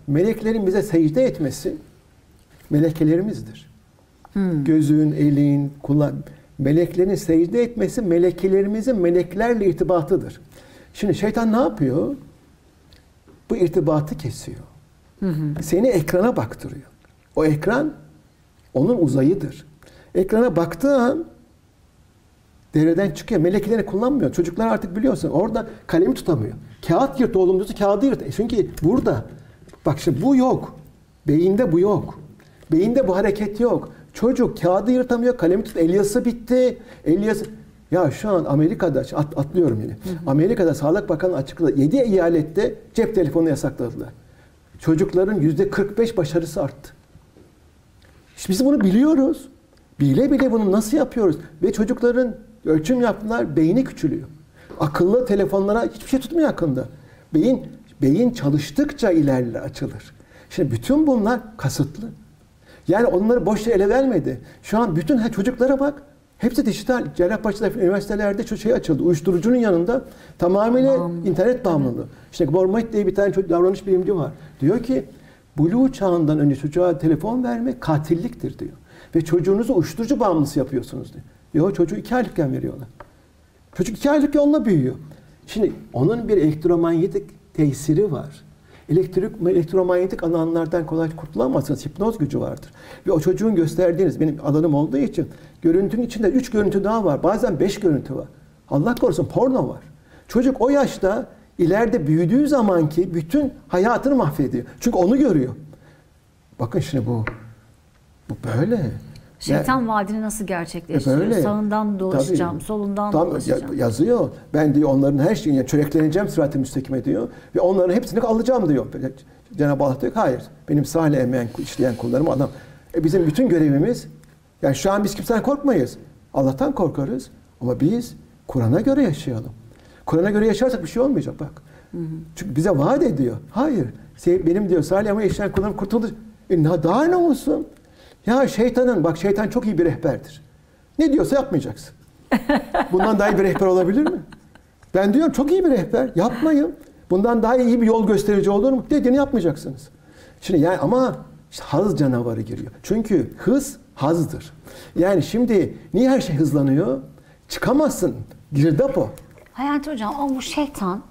Meleklerin bize secde etmesi melekelerimizdir. Hmm. Gözün, elin, kulağın. Meleklerin secde etmesi melekelerimizin meleklerle irtibatıdır. Şimdi şeytan ne yapıyor? Bu irtibatı kesiyor. Hmm. Seni ekrana baktırıyor. O ekran onun uzayıdır. Ekrana baktığı an devreden çıkıyor. Melekleri kullanmıyor. Çocuklar artık biliyorsun orada kalemi tutamıyor. Kağıt yırt oğlum diyorsa kağıdı yırt. Çünkü burada. Bak şimdi bu yok. Beyinde bu yok. Beyinde bu hareket yok. Çocuk kağıdı yırtamıyor, kalemi tut. Elyası bitti. Elyası... Ya şu an Amerika'da, atlıyorum yine. Hı hı. Amerika'da Sağlık Bakanı açıkladı. 7 eyalette cep telefonu yasakladılar. Çocukların %45 başarısı arttı. Şimdi biz bunu biliyoruz. Bile bile bunu nasıl yapıyoruz? Ve çocukların ölçüm yaptılar, beyni küçülüyor. Akıllı telefonlara hiçbir şey tutmuyor akılda. Beyin çalıştıkça ilerler, açılır. Şimdi bütün bunlar kasıtlı. Yani onları boş ele vermedi. Şu an bütün çocuklara bak. Hepsi dijital. Cerrahpaşa'da üniversitelerde şu şey açıldı. Uyuşturucunun yanında tamamıyla internet bağımlılığı. İşte Bormait diye bir tane davranış bilimci var. Diyor ki Blue çağından önce çocuğa telefon verme katilliktir diyor. Ve çocuğunuzu uyuşturucu bağımlısı yapıyorsunuz diyor. Yo, çocuğu 2 aylıkken veriyorlar. Çocuk 2 aylıkken onunla büyüyor. Şimdi onun bir elektromanyetik tesiri var. Elektromanyetik alanlardan kolay kurtulamazsınız. Hipnoz gücü vardır. Ve o çocuğun gösterdiğiniz, benim alanım olduğu için görüntünün içinde 3 görüntü daha var. Bazen 5 görüntü var. Allah korusun porno var. Çocuk o yaşta ileride büyüdüğü zamanki bütün hayatını mahvediyor. Çünkü onu görüyor. Bakın şimdi bu böyle. Şeytan vaadini nasıl gerçekleştiriyor? Böyle. Sağından dolaşacağım, tabii, solundan dolaşacağım. Yazıyor. Ben diyor onların her şeyini, yani çörekleneceğim sırat-ı müstakime diyor. Ve onların hepsini alacağım diyor. Cenab-ı Allah diyor ki hayır. Benim sahle emeğin işleyen kullarım adam. Bizim bütün görevimiz, yani şu an biz kimseden korkmayız. Allah'tan korkarız. Ama biz Kur'an'a göre yaşayalım. Kur'an'a göre yaşarsak bir şey olmayacak bak. Hı hı. Çünkü bize vaat ediyor. Hayır. Benim diyor sahle emeğin işleyen kullarım kurtulur. Daha ne olsun? Ya şeytan çok iyi bir rehberdir. Ne diyorsa yapmayacaksın. Bundan daha iyi bir rehber olabilir mi? Ben diyorum çok iyi bir rehber, yapmayın. Bundan daha iyi bir yol gösterici olur mu? Dediğini yapmayacaksınız. Şimdi yani ama işte haz canavarı giriyor. Çünkü hız hazdır. Yani şimdi niye her şey hızlanıyor? Çıkamazsın. Girdap o. Hayati Hocam ama bu şeytan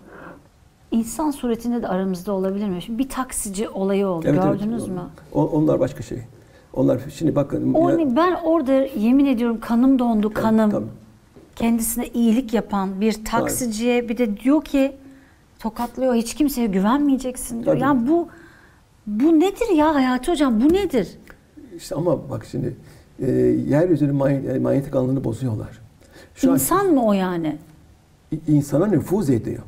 insan suretinde de aramızda olabilir mi? Şimdi bir taksici olayı oldu. Evet, gördünüz mü? Onlar başka şey. Onlar şimdi bakın. Ben orada yemin ediyorum kanım dondu, kanım. Tamam. Kendisine iyilik yapan bir taksiciye tabii. Bir de diyor ki tokatlıyor, hiç kimseye güvenmeyeceksin diyor. Tabii. Yani bu nedir ya Hayati Hocam, bu nedir? İşte ama bak şimdi yeryüzünün manyetik alanını bozuyorlar. Şu İnsan mı o yani? İnsana nüfuz ediyor.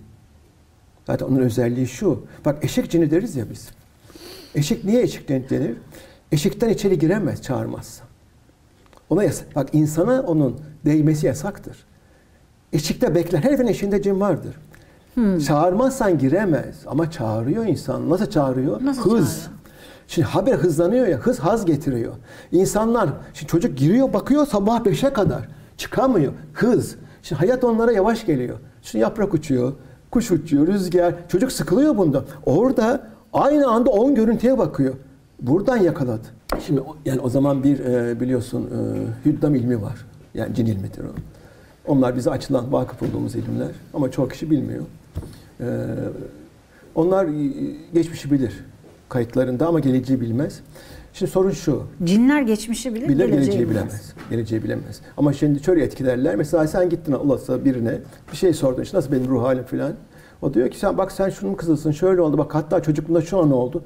Zaten onun özelliği şu. Bak eşek cini deriz ya biz. Eşek niye eşek denir? Eşikten içeri giremez, çağırmazsa. Ona yasak. Bak insana onun değmesi yasaktır. Eşikte bekler. Her evin eşiğinde cin vardır. Hmm. Çağırmazsan giremez. Ama çağırıyor insan. Nasıl çağırıyor? Nasıl hız. Çağırıyor? Şimdi haber hızlanıyor ya. Hız haz getiriyor. İnsanlar, şimdi çocuk giriyor, bakıyor sabah 5'e kadar. Çıkamıyor. Hız. Şimdi hayat onlara yavaş geliyor. Şimdi yaprak uçuyor, kuş uçuyor, rüzgar. Çocuk sıkılıyor bundan. Orada aynı anda 10 görüntüye bakıyor. Buradan yakaladı. Şimdi yani o zaman bir biliyorsun hüddam ilmi var. Yani cin ilmidir o. Onlar bize açılan, vakıf olduğumuz ilimler. Ama çoğu kişi bilmiyor. Onlar geçmişi bilir kayıtlarında ama geleceği bilmez. Şimdi sorun şu. Cinler geçmişi bilir, geleceği bilemez. Geleceği bilemez. Ama şimdi şöyle etkilerler. Mesela sen gittin Allah'a birine bir şey sordun. İşte nasıl benim ruh halim filan. O diyor ki sen bak sen şunun kızısın, şöyle oldu. Bak hatta çocukluğunda şu an oldu.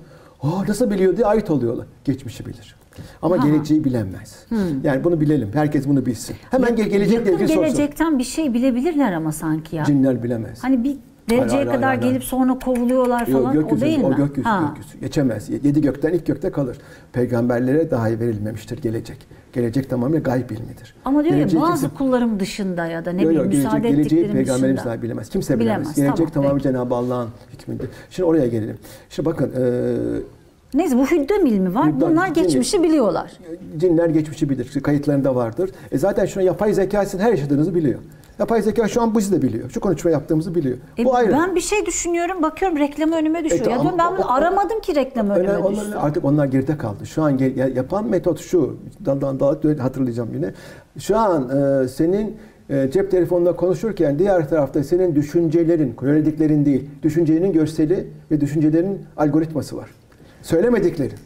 Nasıl biliyor diye ait oluyorlar. Geçmişi bilir. Ama geleceği bilemez. Hmm. Yani bunu bilelim. Herkes bunu bilsin. Hemen gelecekten bir şey bilebilirler ama sanki ya. Cinler bilemez. Hani bir Dereceye hayır, kadar hayır, gelip sonra kovuluyorlar falan. Yok, o değil mi? O gökyüzü, gökyüzü. Geçemez. Yedi gökten ilk gökte kalır. Peygamberlere dahi verilmemiştir gelecek. Gelecek tamamen gayb ilmidir. Ama diyor geleceği ya bazı kimse... kullarım dışında ya da ne bileyim müsaade ettiklerim peygamberimiz dahi bilemez. Kimse bilemez. Gelecek tamam, tamamen Cenab-ı Allah'ın hükmündedir. Şimdi oraya gelelim. Şimdi bakın... Neyse bu hüddem ilmi var. Hüddem, bunlar geçmişi biliyorlar. Cinler geçmişi bilir. Kayıtlarında vardır. Zaten şuna yapay zekasının her yaşadığınızı biliyor. Yapay zeka şu an bizi de biliyor. Şu konuşma yaptığımızı biliyor. Bu ayrı. Ben bir şey düşünüyorum, bakıyorum reklamı önüme düşüyor. Ya diyorum, ben bunu aramadım ki reklamı önüme düşsün. Artık onlar geride kaldı. Şu an yapan metot şu. Hatırlayacağım yine. Şu an senin cep telefonunda konuşurken diğer tarafta senin düşüncelerin, söylediklerin değil, düşüncenin görseli ve düşüncelerin algoritması var. Söylemediklerin.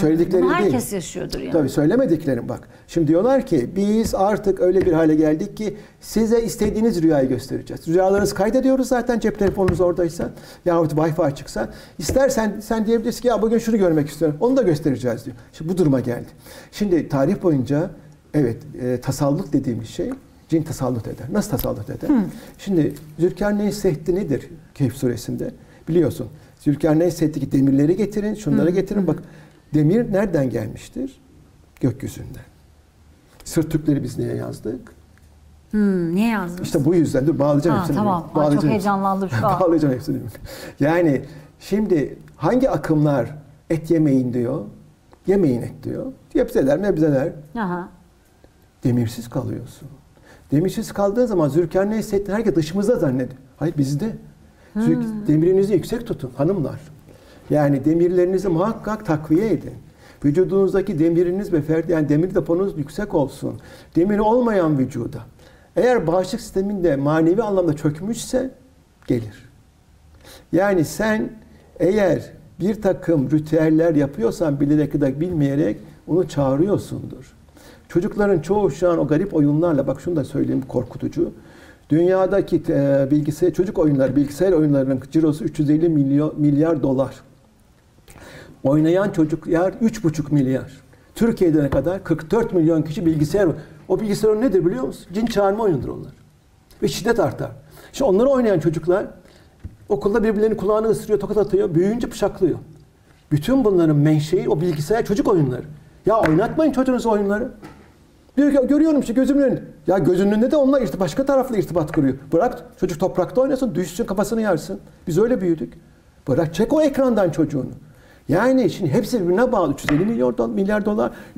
Söylediklerini herkes yaşıyordur yani. Tabii söylemediklerim bak. Şimdi diyorlar ki biz artık öyle bir hale geldik ki size istediğiniz rüyayı göstereceğiz. Rüyalarınızı kaydediyoruz zaten cep telefonunuz oradaysa yahut Wi-Fi açıksa. İstersen sen diyebilirsin ki ya bugün şunu görmek istiyorum. Onu da göstereceğiz diyor. Şimdi bu duruma geldi. Şimdi tarih boyunca evet tasalluk dediğimiz şey cin tasalluk eder. Nasıl tasalluk eder? Şimdi Zülkarneyn sehti nedir Kehf suresinde? Biliyorsun. Zülkarneyn sehtiki demirleri getirin, şunları getirin bak. Demir nereden gelmiştir? Gökyüzünden. Sırtükleri biz niye yazdık? Niye yazdık? İşte bu yüzden. Dur, bağlayacağım hepsini. Tamam. Bağlayacağım, çok heyecanlandım şu an. Bağlayacağım hepsini. Yani şimdi hangi akımlar et yemeyin diyor, yemeyin et diyor. Yepseler, mebzeler. Aha. Demirsiz kalıyorsun. Demirsiz kaldığın zaman Zülkarneyn Seddin herkes dışımızda zannediyor. Hayır bizde. Demirinizi yüksek tutun hanımlar. Yani demirlerinizi muhakkak takviye edin. Vücudunuzdaki demiriniz ve yani demir deponuz yüksek olsun. Demiri olmayan vücuda. Eğer bağışıklık sisteminde manevi anlamda çökmüşse gelir. Yani sen eğer bir takım ritüeller yapıyorsan bilerek de bilmeyerek onu çağırıyorsundur. Çocukların çoğu şu an o garip oyunlarla, bak şunu da söyleyeyim korkutucu. Dünyadaki bilgisayar, çocuk oyunları, bilgisayar oyunlarının cirosu $350 milyar. Oynayan çocuklar 3,5 milyar. Türkiye'de ne kadar? 44 milyon kişi bilgisayar oynuyor. O bilgisayar oyunu nedir biliyor musun? Cin çağırma oyunudur onlar. Ve şiddet artar. Şimdi onları oynayan çocuklar okulda birbirlerinin kulağını ısırıyor, tokat atıyor, büyüyünce bıçaklıyor. Bütün bunların menşei o bilgisayar çocuk oyunları. Ya oynatmayın çocuğunuzu oyunları. Diyor ki görüyorum işte gözümün önünde. Ya gözünün önünde de onunla başka taraflı irtibat kuruyor. Bırak çocuk toprakta oynasın, düşsün kafasını yarsın. Biz öyle büyüdük. Bırak çek o ekrandan çocuğunu. Yani şimdi hepsi birbirine bağlı. $350 milyar,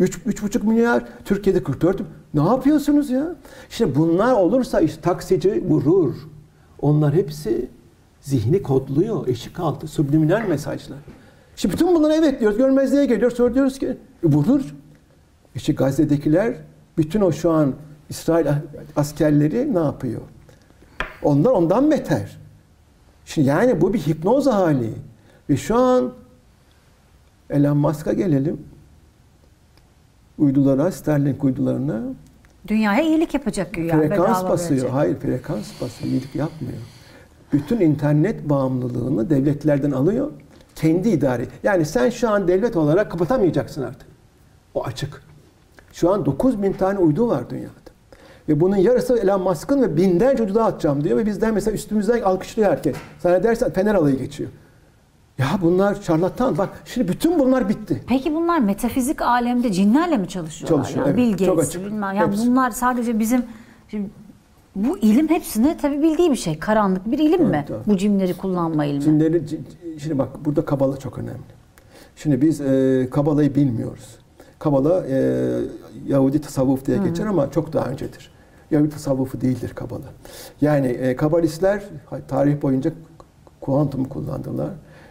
3,5 milyar, Türkiye'de 44. Ne yapıyorsunuz ya? Şimdi bunlar olursa işte taksici vurur. Onlar hepsi zihni kodluyor, eşik altı, subliminal mesajlar. Şimdi bütün bunları evet diyoruz, görmezliğe geliyoruz, söylüyoruz ki vurur. İşte Gazze'dekiler, bütün o şu an İsrail askerleri ne yapıyor? Onlar ondan beter. Şimdi yani bu bir hipnoz hali. Ve şu an Elon Musk'a gelelim. Uydulara, Starlink uydularına. Dünyaya iyilik yapacak güya. Frekans basıyor. Verecek. Hayır, frekans basıyor. İyilik yapmıyor. Bütün internet bağımlılığını devletlerden alıyor. Kendi idari. Yani sen şu an devlet olarak kapatamayacaksın artık. O açık. Şu an 9.000 tane uydu var dünyada. Ve bunun yarısı Elon Musk'ın ve binlerce uydu dağıtacağım diyor. Ve bizden mesela üstümüzden alkışlıyor herkes. Sana dersen Fener alayı geçiyor. Ya bunlar şarlatan. Bak şimdi bütün bunlar bitti. Peki bunlar metafizik alemde cinlerle mi çalışıyorlar? Çalışıyor, yani? Evet. Bill Gates, bilmem. Yani bunlar sadece bizim... Şimdi bu ilim hepsine tabii bildiği bir şey. Karanlık bir ilim evet, mi? Evet. Bu cinleri kullanma ilmi. Cinleri, şimdi bak burada Kabala çok önemli. Şimdi biz Kabala'yı bilmiyoruz. Kabala Yahudi tasavvuf diye geçer ama çok daha öncedir. Yahudi tasavvufu değildir Kabala. Yani Kabalistler tarih boyunca kuantumu kullandılar.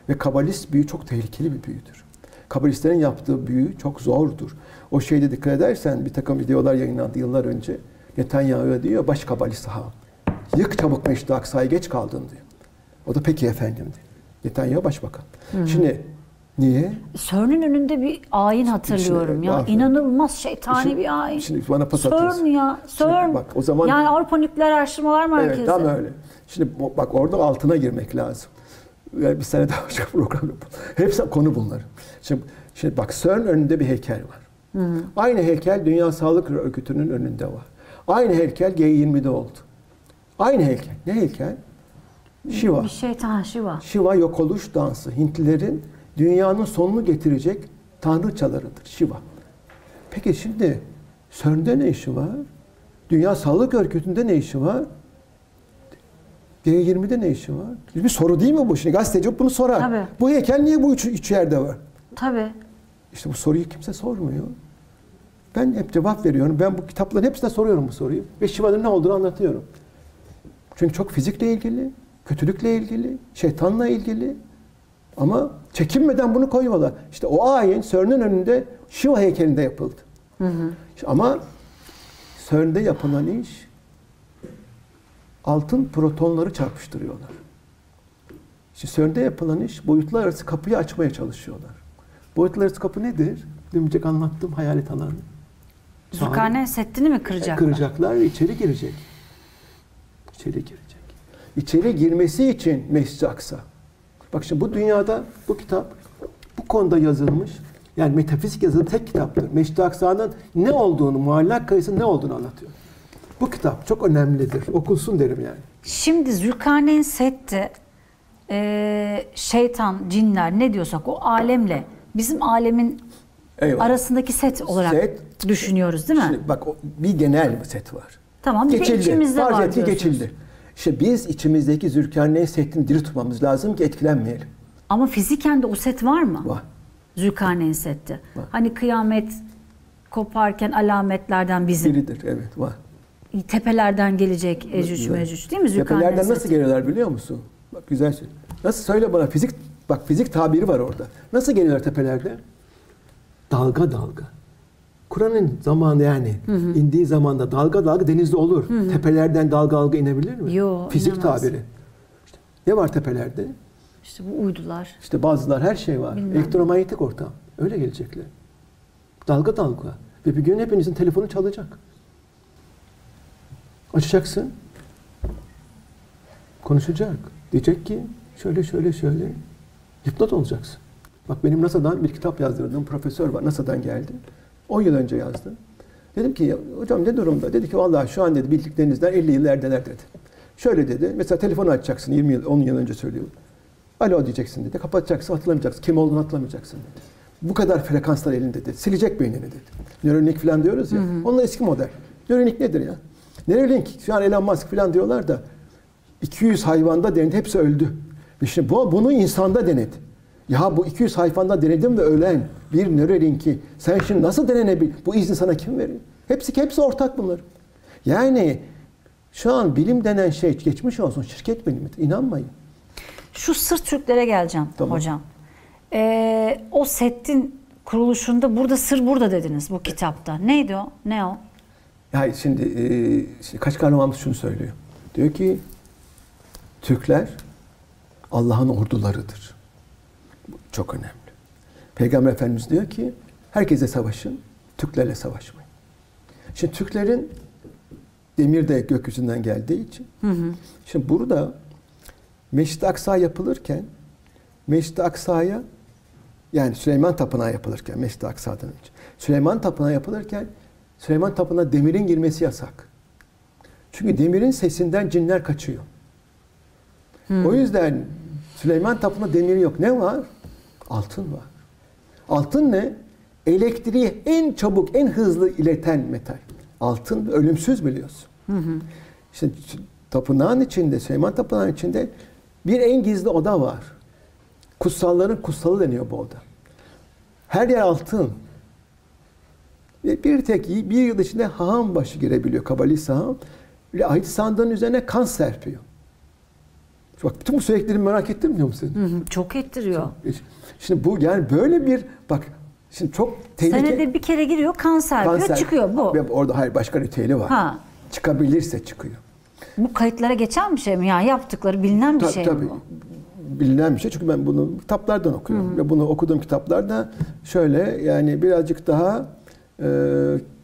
Ve Kabalist büyü çok tehlikeli bir büyüdür. Kabalistlerin yaptığı büyü çok zordur. O şeyde dikkat edersen bir takım videolar yayınlandı yıllar önce. Netanyahu diyor baş Kabalist ha. Yık çabuk Mescid-i Aksa'yı geç kaldın diyor. O da peki efendim diyor. Netanyahu başbakan. Şimdi... Niye? CERN'ün önünde bir ayin hatırlıyorum ya. İnanılmaz şeytani şimdi, bir ayin. Şimdi bana pas atıyorsun. CERN ya. CERN. Bak, o zaman, yani Avrupa Nükleer Araştırmalar Merkezi. Evet tam öyle. Şimdi bak orada altına girmek lazım. Yani bir sene daha başka program yapalım. Hepsi konu bunlar. Şimdi bak CERN önünde bir heykel var. Aynı heykel Dünya Sağlık Örgütü'nün önünde var. Aynı heykel G20'de oldu. Aynı heykel. Ne heykel? Shiva. Şeytan Shiva. Shiva yok oluş dansı. Hintlilerin dünyanın sonunu getirecek tanrıçalarıdır Shiva. Peki şimdi CERN'de ne işi var? Dünya Sağlık Örgütü'nde ne işi var? G20'de ne işi var? Bir soru değil mi bu? Şimdi gazeteci bunu sorar. Tabii. Bu heykel niye bu üç yerde var? Tabii. İşte bu soruyu kimse sormuyor. Ben hep cevap veriyorum. Ben bu kitapların hepsine soruyorum bu soruyu. Ve Shiva'nın ne olduğunu anlatıyorum. Çünkü çok fizikle ilgili, kötülükle ilgili, şeytanla ilgili. Ama çekinmeden bunu koymalar. İşte o ayin CERN'ün önünde Shiva heykelinde yapıldı. Hı hı. Ama CERN'de yapılan iş, altın protonları çarpıştırıyorlar. İşte CERN'de yapılan iş, boyutlar arası kapıyı açmaya çalışıyorlar. Boyutlar arası kapı nedir? Dümdüz anlattığım hayalet alanı. Zülkarneyn Seddi'ni mi kıracaklar? Kıracaklar ve içeri girecek. İçeri girecek. İçeri girmesi için Mescid-i Aksa. Bak şimdi bu dünyada bu kitap bu konuda yazılmış, yani metafizik yazılı tek kitaptır. Mescid-i Aksa'nın ne olduğunu, muallak kayısının ne olduğunu anlatıyor. Bu kitap çok önemlidir. Okunsun derim yani. Şimdi Zülkarneyn Seddi, şeytan, cinler ne diyorsak o alemle bizim alemin eyvallah arasındaki set olarak düşünüyoruz değil mi? Şimdi bak bir genel bir set var. Tamam, geçildi. Bir de içimizde var diyorsunuz. Geçildi. İşte biz içimizdeki Zülkarneyn Seddi'ni diri tutmamız lazım ki etkilenmeyelim. Ama fiziken de o set var mı? Var. Zülkarneyn Seddi. Var. Hani kıyamet koparken alametlerden bizim. Biridir, evet var. Tepelerden gelecek Ecüc Mecüc değil mi Zülkarneyn Seddi? Tepelerden nasıl geliyorlar biliyor musun? Bak güzel şey. Nasıl söyle bana fizik, bak fizik tabiri var orada. Nasıl geliyorlar tepelerde? Dalga dalga. Kur'an'ın zamanı yani indiği zamanda dalga dalga denizde olur. Hı hı. Tepelerden dalga dalga inebilir mi? Yok. Fizik inemez. Tabiri. İşte, ne var tepelerde? İşte bu uydular. İşte bazılar her şey var. Bilmem. Elektromanyetik ortam. Öyle gelecekler. Dalga dalga. Ve bir gün hepinizin telefonu çalacak. Açacaksın. Konuşacak. Diyecek ki şöyle şöyle şöyle. Hipnot olacaksın. Bak benim NASA'dan bir kitap yazdırdığım profesör var. NASA'dan geldi. 10 yıl önce yazdı. Dedim ki hocam ne durumda? Dedi ki vallahi şu an dedi bildiklerinizden 50 yıl erdeler dedi. Şöyle dedi. Mesela telefonu açacaksın 20 yıl 10 yıl önce söylüyorum. Alo diyeceksin dedi. Kapatacaksın hatırlamayacaksın. Kim olduğunu hatırlamayacaksın dedi. Bu kadar frekanslar elinde dedi. Silecek beynini dedi. Neuralink falan diyoruz ya. Hı hı. Onlar eski model. Neuralink nedir ya? Neuralink şu an Elon Musk falan diyorlar da 200 hayvanda denedi. Hepsi öldü. Şimdi bunu insanda denedi. Ya bu 200 hayvanda denedim ve ölen bir Neuralink'i sen şimdi nasıl denenebilir? Bu izni sana kim veriyor? Hepsi ortak bunlar. Yani şu an bilim denen şey geçmiş olsun şirket bilimi. İnanmayın. Şu sırt Türklere geleceğim tamam. Hocam. O Seddin kuruluşunda burada sır burada dediniz bu kitapta. Neydi o? Ne o? Ya şimdi kaç kahramanımız şunu söylüyor. Diyor ki Türkler Allah'ın ordularıdır. Çok önemli. Peygamber Efendimiz diyor ki herkese savaşın, Türklerle savaşmayın. Şimdi Türklerin demir de gökyüzünden geldiği için şimdi burada Mescid-i Aksa yapılırken Mescid-i Aksa'ya yani Süleyman Tapınağı yapılırken Mescid-i Aksa'dan önce Süleyman Tapınağı yapılırken Süleyman Tapınağı demirin girmesi yasak. Çünkü demirin sesinden cinler kaçıyor. Hı. O yüzden Süleyman Tapınağı demiri yok. Ne var? Altın var. Altın ne? Elektriği en çabuk, en hızlı ileten metal. Altın ölümsüz biliyorsun. Hı hı. İşte tapınağın içinde, Süleyman Tapınağı'nın içinde bir en gizli oda var. Kutsalların kutsalı deniyor bu oda. Her yer altın. Ve bir yıl içinde haham başı girebiliyor, kabalist haham. Ve ahit sandığının üzerine kan serpiyor. Bak bütün bu söylediklerimi merak ettirmiyor mu seni? Hı hı, çok ettiriyor. Şimdi bu yani böyle bir bak şimdi çok tehlikeli. Senede bir kere giriyor kanser çıkıyor bu. Orada hayır başka ritüeli var. Ha. Çıkabilirse çıkıyor. Bu kayıtlara geçen bir şey mi? Yani yaptıkları bilinen bir şey tabii, mi bu? Bilinen bir şey çünkü ben bunu kitaplardan okuyorum. Hı hı. Ve bunu okuduğum kitaplarda şöyle yani birazcık daha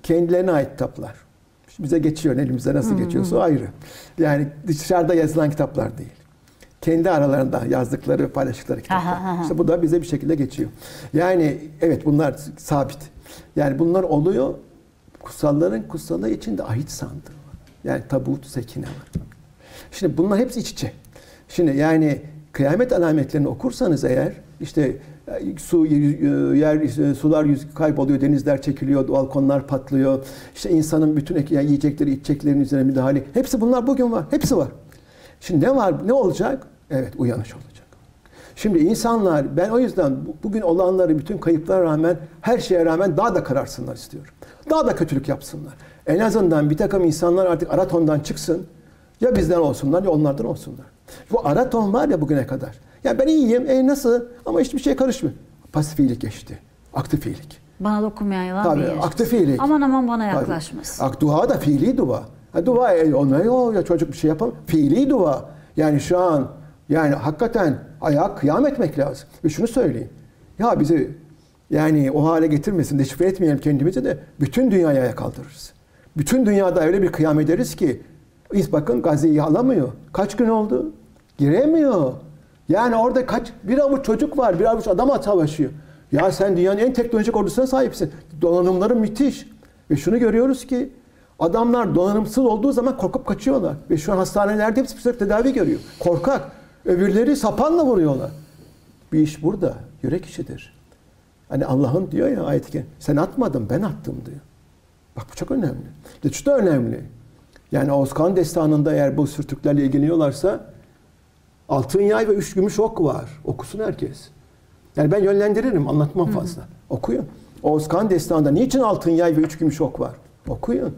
kendilerine ait kitaplar. Bize geçiyor elimize nasıl geçiyorsa ayrı. Yani dışarıda yazılan kitaplar değil. Kendi aralarında yazdıkları ve paylaştıkları kitaplar. İşte bu da bize bir şekilde geçiyor. Yani evet bunlar sabit. Yani bunlar oluyor. Kutsalların kutsalı içinde ahit sandığı var. Yani tabut sekine var. Şimdi bunlar hepsi iç içe. Şimdi yani kıyamet alametlerini okursanız eğer, işte su, yer, sular kayboluyor, denizler çekiliyor, balkonlar patlıyor, işte insanın bütün yiyecekleri, içeceklerin üzerine müdahale, hepsi bunlar bugün var, hepsi var. Şimdi ne var, ne olacak? Evet, uyanış olacak. Şimdi insanlar, ben o yüzden bugün olanları, bütün kayıplara rağmen, her şeye rağmen daha da kararsınlar istiyorum. Daha da kötülük yapsınlar. En azından bir takım insanlar artık Araton'dan çıksın, ya bizden olsunlar ya onlardan olsunlar. Bu Araton var ya bugüne kadar. Ya ben iyiyim, nasıl? Ama hiçbir şeye karışmıyor. Pasif iyilik geçti, aktif iyilik. Bana dokunmayan yılan tabii, bir yer. Aktif iyilik. Aman aman bana yaklaşmasın. Dua da fiili dua. Dua, ya çocuk bir şey yapalım. Fiili dua. Yani şu an, yani hakikaten ayağa kıyam etmek lazım. Ve şunu söyleyeyim. Ya bizi yani o hale getirmesin, deşifre etmeyelim kendimizi de, bütün dünyayı ayağa kaldırırız. Bütün dünyada öyle bir kıyam ederiz ki, biz bakın Gazze'yi alamıyor. Kaç gün oldu? Giremiyor. Yani orada bir avuç çocuk var, bir avuç adam savaşıyor. Ya sen dünyanın en teknolojik ordusuna sahipsin. Donanımları müthiş. Ve şunu görüyoruz ki, adamlar donanımsız olduğu zaman korkup kaçıyorlar. Ve şu an hastanelerde hepsi psikolojik tedavi görüyor. Korkak. Öbürleri sapanla vuruyorlar. Bir iş burada. Yürek işidir. Hani Allah'ın diyor ya ayet-i, sen atmadın, ben attım diyor. Bak bu çok önemli. Şu da önemli. Yani Oskan destanında eğer bu sürtüklerle ilgileniyorlarsa, altın yay ve 3 gümüş ok var. Okusun herkes. Yani ben yönlendiririm, anlatmam fazla. Hı hı. Okuyun. Oskan destanında niçin altın yay ve 3 gümüş ok var? Okuyun.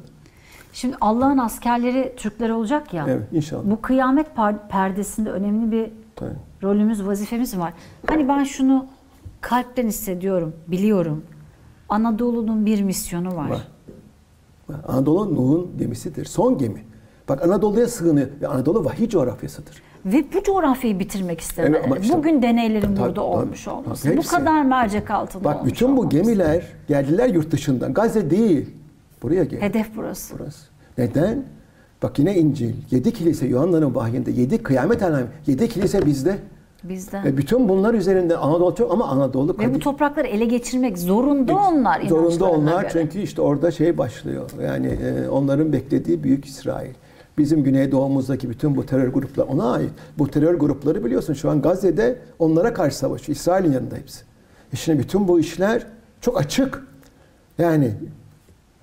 Şimdi Allah'ın askerleri Türkler olacak ya. Evet, inşallah. Bu kıyamet perdesinde önemli bir tabii rolümüz, vazifemiz var. Hani ben şunu kalpten hissediyorum, biliyorum. Anadolu'nun bir misyonu var. Anadolu Nuh'un gemisidir. Son gemi. Bak Anadolu'ya sığınıyor. Ve Anadolu vahiy coğrafyasıdır. Ve bu coğrafyayı bitirmek istemedi. Evet, işte, bugün deneylerin tabii, burada tabii, olmuş tabii, olması. Hepsi. Bu kadar mercek altında bak, olmuş. Bak bütün bu olmaması. Gemiler geldiler yurt dışından. Gazze değil. Buraya gel. Hedef burası. Burası. Neden? Bak yine İncil. 7 kilise Yuhanna'nın vahyinde. 7 kıyamet alameti. 7 kilise bizde. Bizden. Ve bütün bunlar üzerinde Anadolu çok ama Anadolu ve bu toprakları ele geçirmek zorunda onlar. Zorunda onlar göre. Çünkü işte orada şey başlıyor. Yani onların beklediği büyük İsrail. Bizim güneydoğumuzdaki bütün bu terör grupları ona ait. Bu terör grupları biliyorsun şu an Gazze'de onlara karşı savaşıyor. İsrail'in yanında hepsi. Şimdi bütün bu işler çok açık. Yani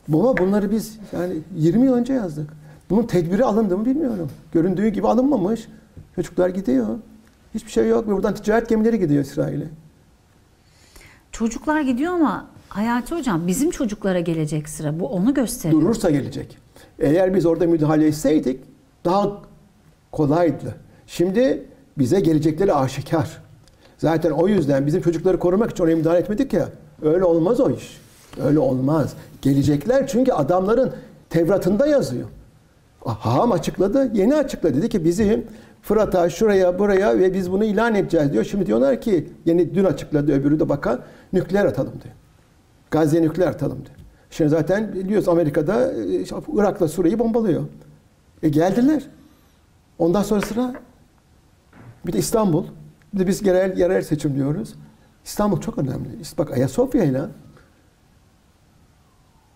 baba bunları biz yani 20 yıl önce yazdık. Bunun tedbiri alındı mı bilmiyorum. Göründüğü gibi alınmamış. Çocuklar gidiyor. Hiçbir şey yok. Buradan ticaret gemileri gidiyor İsrail'e. Çocuklar gidiyor ama Hayati Hocam bizim çocuklara gelecek sıra. Bu onu gösteriyor. Durursa gelecek. Eğer biz orada müdahale etseydik daha kolaydı. Şimdi bize gelecekleri aşikar. Zaten o yüzden bizim çocukları korumak için oraya müdahale etmedik ya. Öyle olmaz o iş. Öyle olmaz. Gelecekler çünkü adamların Tevrat'ında yazıyor. Ham açıkladı. Yeni açıkladı. Dedi ki bizim Fırat'a, şuraya, buraya ve biz bunu ilan edeceğiz diyor. Şimdi diyorlar ki, yeni dün açıkladı öbürü de bakan, nükleer atalım diyor. Gazze'ye nükleer atalım diyor. Şimdi zaten biliyoruz Amerika'da Irak'la Suriye'yi bombalıyor. Geldiler. Ondan sonra sıra bir de İstanbul. Bir de biz yerel seçim diyoruz. İstanbul çok önemli. Bak Ayasofya ile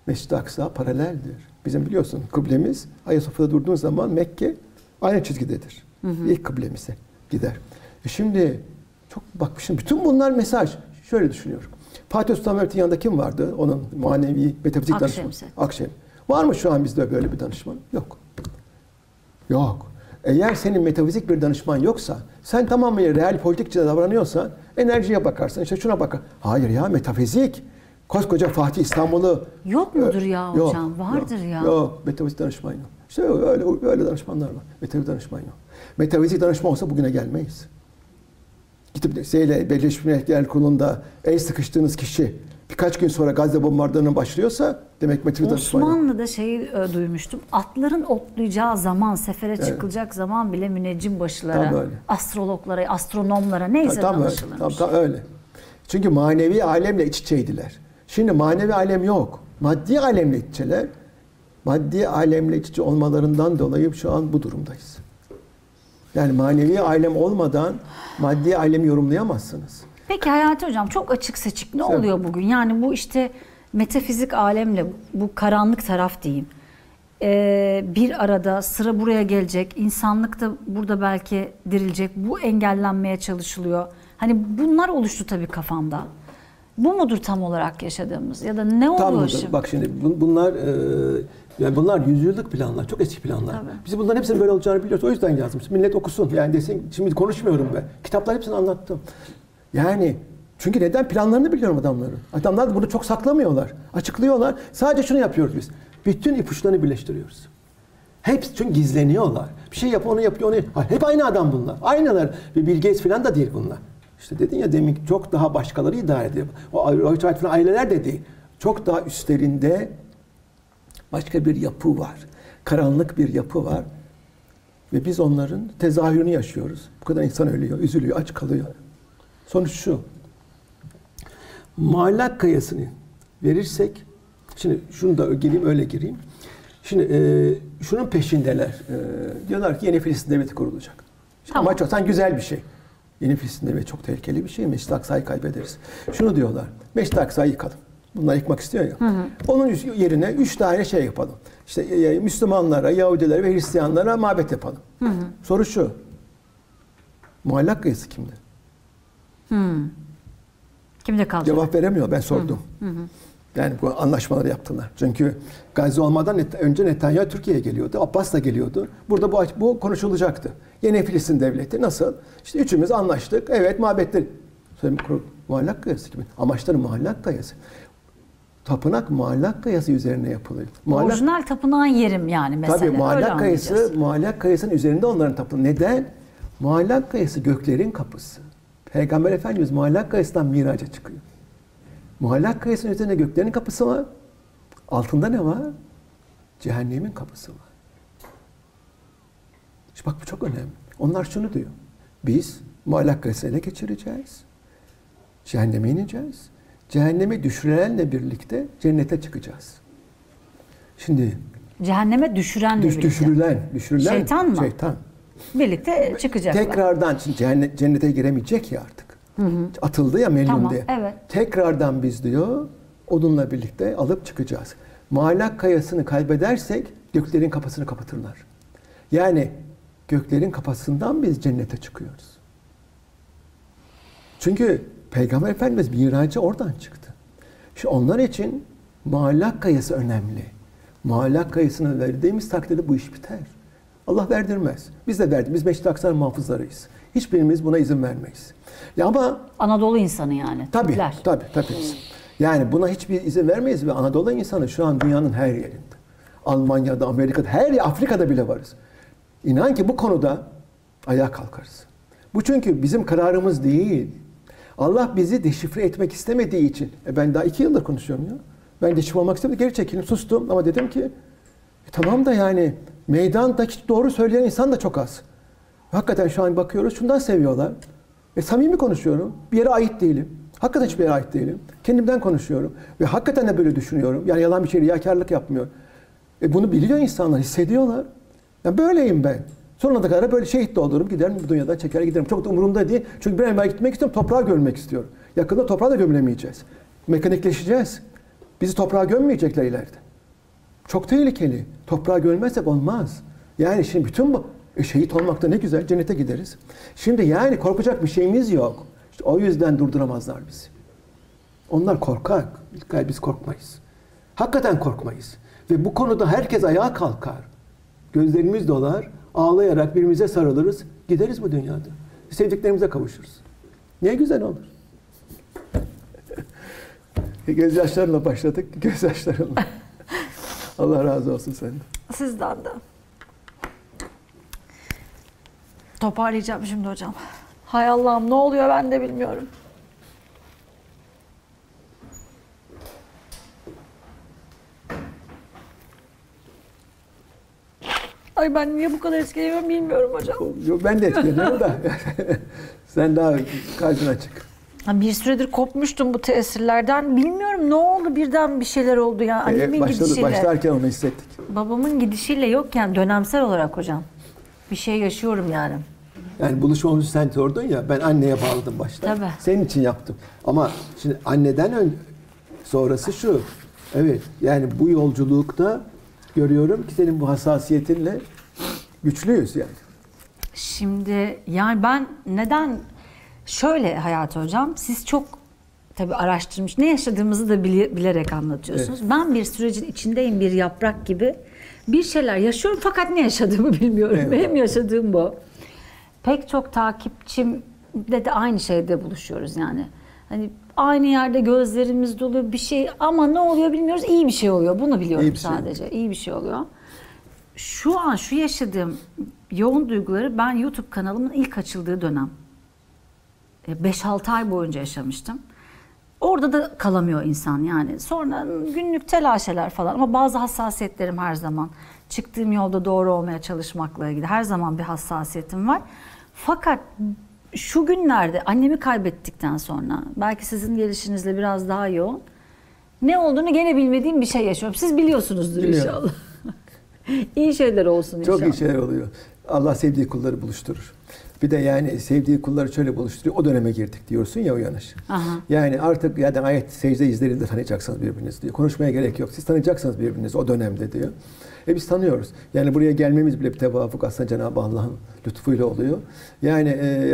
Mescid-i Aksa paraleldir. Bizim biliyorsun kıblemiz Ayasofya'da durduğun zaman Mekke aynı çizgidedir. Hı hı. İlk kıblemize gider. Şimdi çok bakmışım. Bütün bunlar mesaj. Şöyle düşünüyorum. Fatih Sultan Mehmet'in yanında kim vardı? Onun manevi metafizik danışmanı. Akşem. Var mı şu an bizde böyle bir danışman? Yok. Yok. Eğer senin metafizik bir danışman yoksa, sen tamamen real politikçide davranıyorsan, enerjiye bakarsın, işte şuna bakar. Hayır ya metafizik. Koskoca Fatih İstanbul'u... Yok mudur ya hocam? Yok, vardır yok, ya. Yok. Metafizik danışman yok. İşte öyle danışmanlar var. Metafizik danışman yok. Metafizik danışma olsa bugüne gelmeyiz. Gidip Birleşmiş Milletler Kurulu'nda el sıkıştığınız kişi birkaç gün sonra Gazze bombardımanı başlıyorsa demek metafizik danışma yok. Osmanlı'da şeyi duymuştum. Atların otlayacağı zaman, sefere çıkılacak zaman bile müneccim başılara, astrologlara, astronomlara neyse danışılırmış. Tam öyle. Çünkü manevi alemle iç içeydiler. Şimdi manevi alem yok. Maddi alemle iç içeler. Maddi alemle iç içe olmalarından dolayı şu an bu durumdayız. Yani manevi alem olmadan maddi alemi yorumlayamazsınız. Peki Hayati Hocam çok açık seçik ne oluyor bugün? Yani bu işte metafizik alemle bu karanlık taraf diyeyim. bir arada, sıra buraya gelecek, insanlık da burada belki dirilecek, bu engellenmeye çalışılıyor. Hani bunlar oluştu tabii kafamda. Bu mudur tam olarak yaşadığımız ya da ne oluyor şimdi? Bak şimdi bunlar yani bunlar yüzyıllık planlar, çok eski planlar. Tabii. Biz bunların hepsinin böyle olacağını biliyoruz. O yüzden yazdım. Millet okusun. Yani desin şimdi konuşmuyorum ben. Kitaplar hepsini anlattım. Yani çünkü neden? Planlarını biliyorum adamların. Adamlar bunu çok saklamıyorlar. Açıklıyorlar. Sadece şunu yapıyoruz biz. Bütün ipuçlarını birleştiriyoruz. Hepsi çünkü gizleniyorlar. Bir şey yapıyor, onu yapıyor, onu yapıyor. Hep aynı adam bunlar. Aynalar. Bill Gates falan da değil bunlar. İşte dedin ya demin, çok daha başkaları idare ediyor. O Rothschild falan aileler de değil. Çok daha üstlerinde başka bir yapı var. Karanlık bir yapı var. Ve biz onların tezahürünü yaşıyoruz. Bu kadar insan ölüyor, üzülüyor, aç kalıyor. Sonuç şu. Muallak kayasını verirsek, şimdi şunu da geleyim öyle gireyim. Şimdi şunun peşindeler. Diyorlar ki yeni Filistin devleti kurulacak. Tamam. Ama çok güzel bir şey. Yeni Filistin devleti çok tehlikeli bir şey. Mescid-i Aksa'yı kaybederiz. Şunu diyorlar. Mescid-i Aksa'yı yıkalım. Bunlar yıkmak istiyor ya. Hı hı. Onun yerine 3 tane şey yapalım. İşte Müslümanlara, Yahudilere ve Hristiyanlara mabet yapalım. Hı hı. Soru şu. Muallak kayası kimde? Hı. Kimde kaldı? Cevap veremiyor. Ben sordum. Hı hı. Yani bu anlaşmaları yaptılar. Çünkü Gazze olmadan önce Netanyahu Türkiye'ye geliyordu. Abbas da geliyordu. Burada bu konuşulacaktı. Yeni Filistin devleti nasıl? İşte üçümüz anlaştık. Evet, mabetler. Muallak kayası gibi. Amaçları muallak kayası. Tapınak muallak kayası üzerine yapılıyor. Orijinal tapınağın yerim yani mesela. Tabii muallak kayasının üzerinde onların tapınağı. Neden? Muallak kayası göklerin kapısı. Peygamber Efendimiz muallak kayasından miraca çıkıyor. Muallak kayasının üzerinde göklerin kapısı var. Altında ne var? Cehennemin kapısı var. İşte bak bu çok önemli. Onlar şunu diyor. Biz muallak kayasını ele geçireceğiz. Cehenneme ineceğiz. Cehenneme düşürenle birlikte cennete çıkacağız. Şimdi... Cehenneme düşürenle birlikte. Düşürülen. Şeytan mı? Şeytan. Birlikte çıkacaklar. Tekrardan cennete giremeyecek ya artık. Hı hı. Atıldı ya Melun tamam, diye. Evet. Tekrardan biz diyor, onunla birlikte alıp çıkacağız. Muallak kayasını kaybedersek göklerin kapısını kapatırlar. Yani göklerin kapısından biz cennete çıkıyoruz. Çünkü Peygamber Efendimiz miracı oradan çıktı. İşte onlar için muallak kayası önemli. Muallak kayasını verdiğimiz takdirde bu iş biter. Allah verdirmez. Biz de verdik. Biz Mescid-i Aksa'nın muhafızlarıyız. Hiçbirimiz buna izin vermeyiz. Ya ama Anadolu insanı yani. Tabii. Yani buna hiçbir izin vermeyiz ve Anadolu insanı şu an dünyanın her yerinde. Almanya'da, Amerika'da, her yer, Afrika'da bile varız. İnan ki bu konuda ayağa kalkarız. Bu çünkü bizim kararımız değil. Allah bizi deşifre etmek istemediği için. Ben daha 2 yıldır konuşuyorum ya. Ben deşifre olmak istedim, geri çekildim, sustum ama dedim ki tamam da yani meydandaki doğru söyleyen insan da çok az. Hakikaten şu an bakıyoruz, şundan seviyorlar. Samimi konuşuyorum. Bir yere ait değilim. Hakikaten hiçbir yere ait değilim. Kendimden konuşuyorum. Ve hakikaten de böyle düşünüyorum. Yani yalan bir şey, riyakarlık yapmıyorum. Bunu biliyor insanlar, hissediyorlar. Yani böyleyim ben. Sonuna kadar böyle şehit de olurum. Giderim bu dünyadan çeker giderim. Çok da umurumda değil. Çünkü ben gitmek istiyorum, toprağa gömülmek istiyorum. Yakında toprağa da gömülemeyeceğiz. Mekanikleşeceğiz. Bizi toprağa gömmeyecekler ileride. Çok tehlikeli. Toprağa gömmezsek olmaz. Yani şimdi bütün bu... şehit olmak da ne güzel, cennete gideriz. Şimdi yani korkacak bir şeyimiz yok. İşte o yüzden durduramazlar bizi. Onlar korkak. İlkay, biz korkmayız. Hakikaten korkmayız. Ve bu konuda herkes ayağa kalkar. Gözlerimiz dolar, ağlayarak birbirimize sarılırız. Gideriz bu dünyada. Sevdiklerimize kavuşuruz. Ne güzel olur. Gözyaşlarla başladık, gözyaşlarla. Allah razı olsun senden. Sizden de. Toparlayacağım şimdi hocam. Hay Allah'ım, ne oluyor ben de bilmiyorum. Ay ben niye bu kadar etkileniyorum bilmiyorum hocam. Yo, ben de etkileniyorum da. Sen daha kalbin açık. Bir süredir kopmuştum bu tesirlerden. Bilmiyorum ne oldu, birden bir şeyler oldu ya. Annemin gidişiyle. Başlarken onu hissettik. Babamın gidişiyle yokken dönemsel olarak hocam. Bir şey yaşıyorum yani. Yani buluşmamızı sen sordun ya, ben anneye bağladım başta. Tabii. Senin için yaptım. Ama şimdi anneden önce, sonrası şu. Evet, yani bu yolculukta görüyorum ki senin bu hassasiyetinle güçlüyüz yani. Şimdi yani ben neden şöyle Hayati Hocam, siz çok tabii araştırmış, ne yaşadığımızı da bilerek anlatıyorsunuz. Evet. Ben bir sürecin içindeyim, bir yaprak gibi bir şeyler yaşıyorum fakat ne yaşadığımı bilmiyorum. Evet. Benim yaşadığım bu. Pek çok takipçim de aynı şeyde buluşuyoruz yani. Hani aynı yerde gözlerimiz dolu bir şey ama ne oluyor bilmiyoruz. İyi bir şey oluyor. Bunu biliyorum İyi sadece. Şey. İyi bir şey oluyor. Şu an şu yaşadığım yoğun duyguları ben YouTube kanalımın ilk açıldığı dönem 5-6 ay boyunca yaşamıştım. Orada da kalamıyor insan yani. Sonra günlük telaşeler falan ama bazı hassasiyetlerim her zaman. Çıktığım yolda doğru olmaya çalışmakla ilgili her zaman bir hassasiyetim var. Fakat şu günlerde annemi kaybettikten sonra belki sizin gelişinizle biraz daha yoğun. Ne olduğunu gene bilmediğim bir şey yaşıyorum. Siz biliyorsunuzdur inşallah. İyi şeyler olsun inşallah. Çok iyi şeyler oluyor. Allah sevdiği kulları buluşturur. Bir de yani sevdiği kulları şöyle buluşturuyor. O döneme girdik diyorsun ya o yanlış. Aha. Yani artık yani ayet secde izlerinde tanıyacaksınız birbirinizi diyor. Konuşmaya gerek yok. Siz tanıyacaksınız birbirinizi o dönemde diyor. Biz tanıyoruz. Yani buraya gelmemiz bile bir tevafuk aslında Cenab-ı Allah'ın lütfuyla oluyor. Yani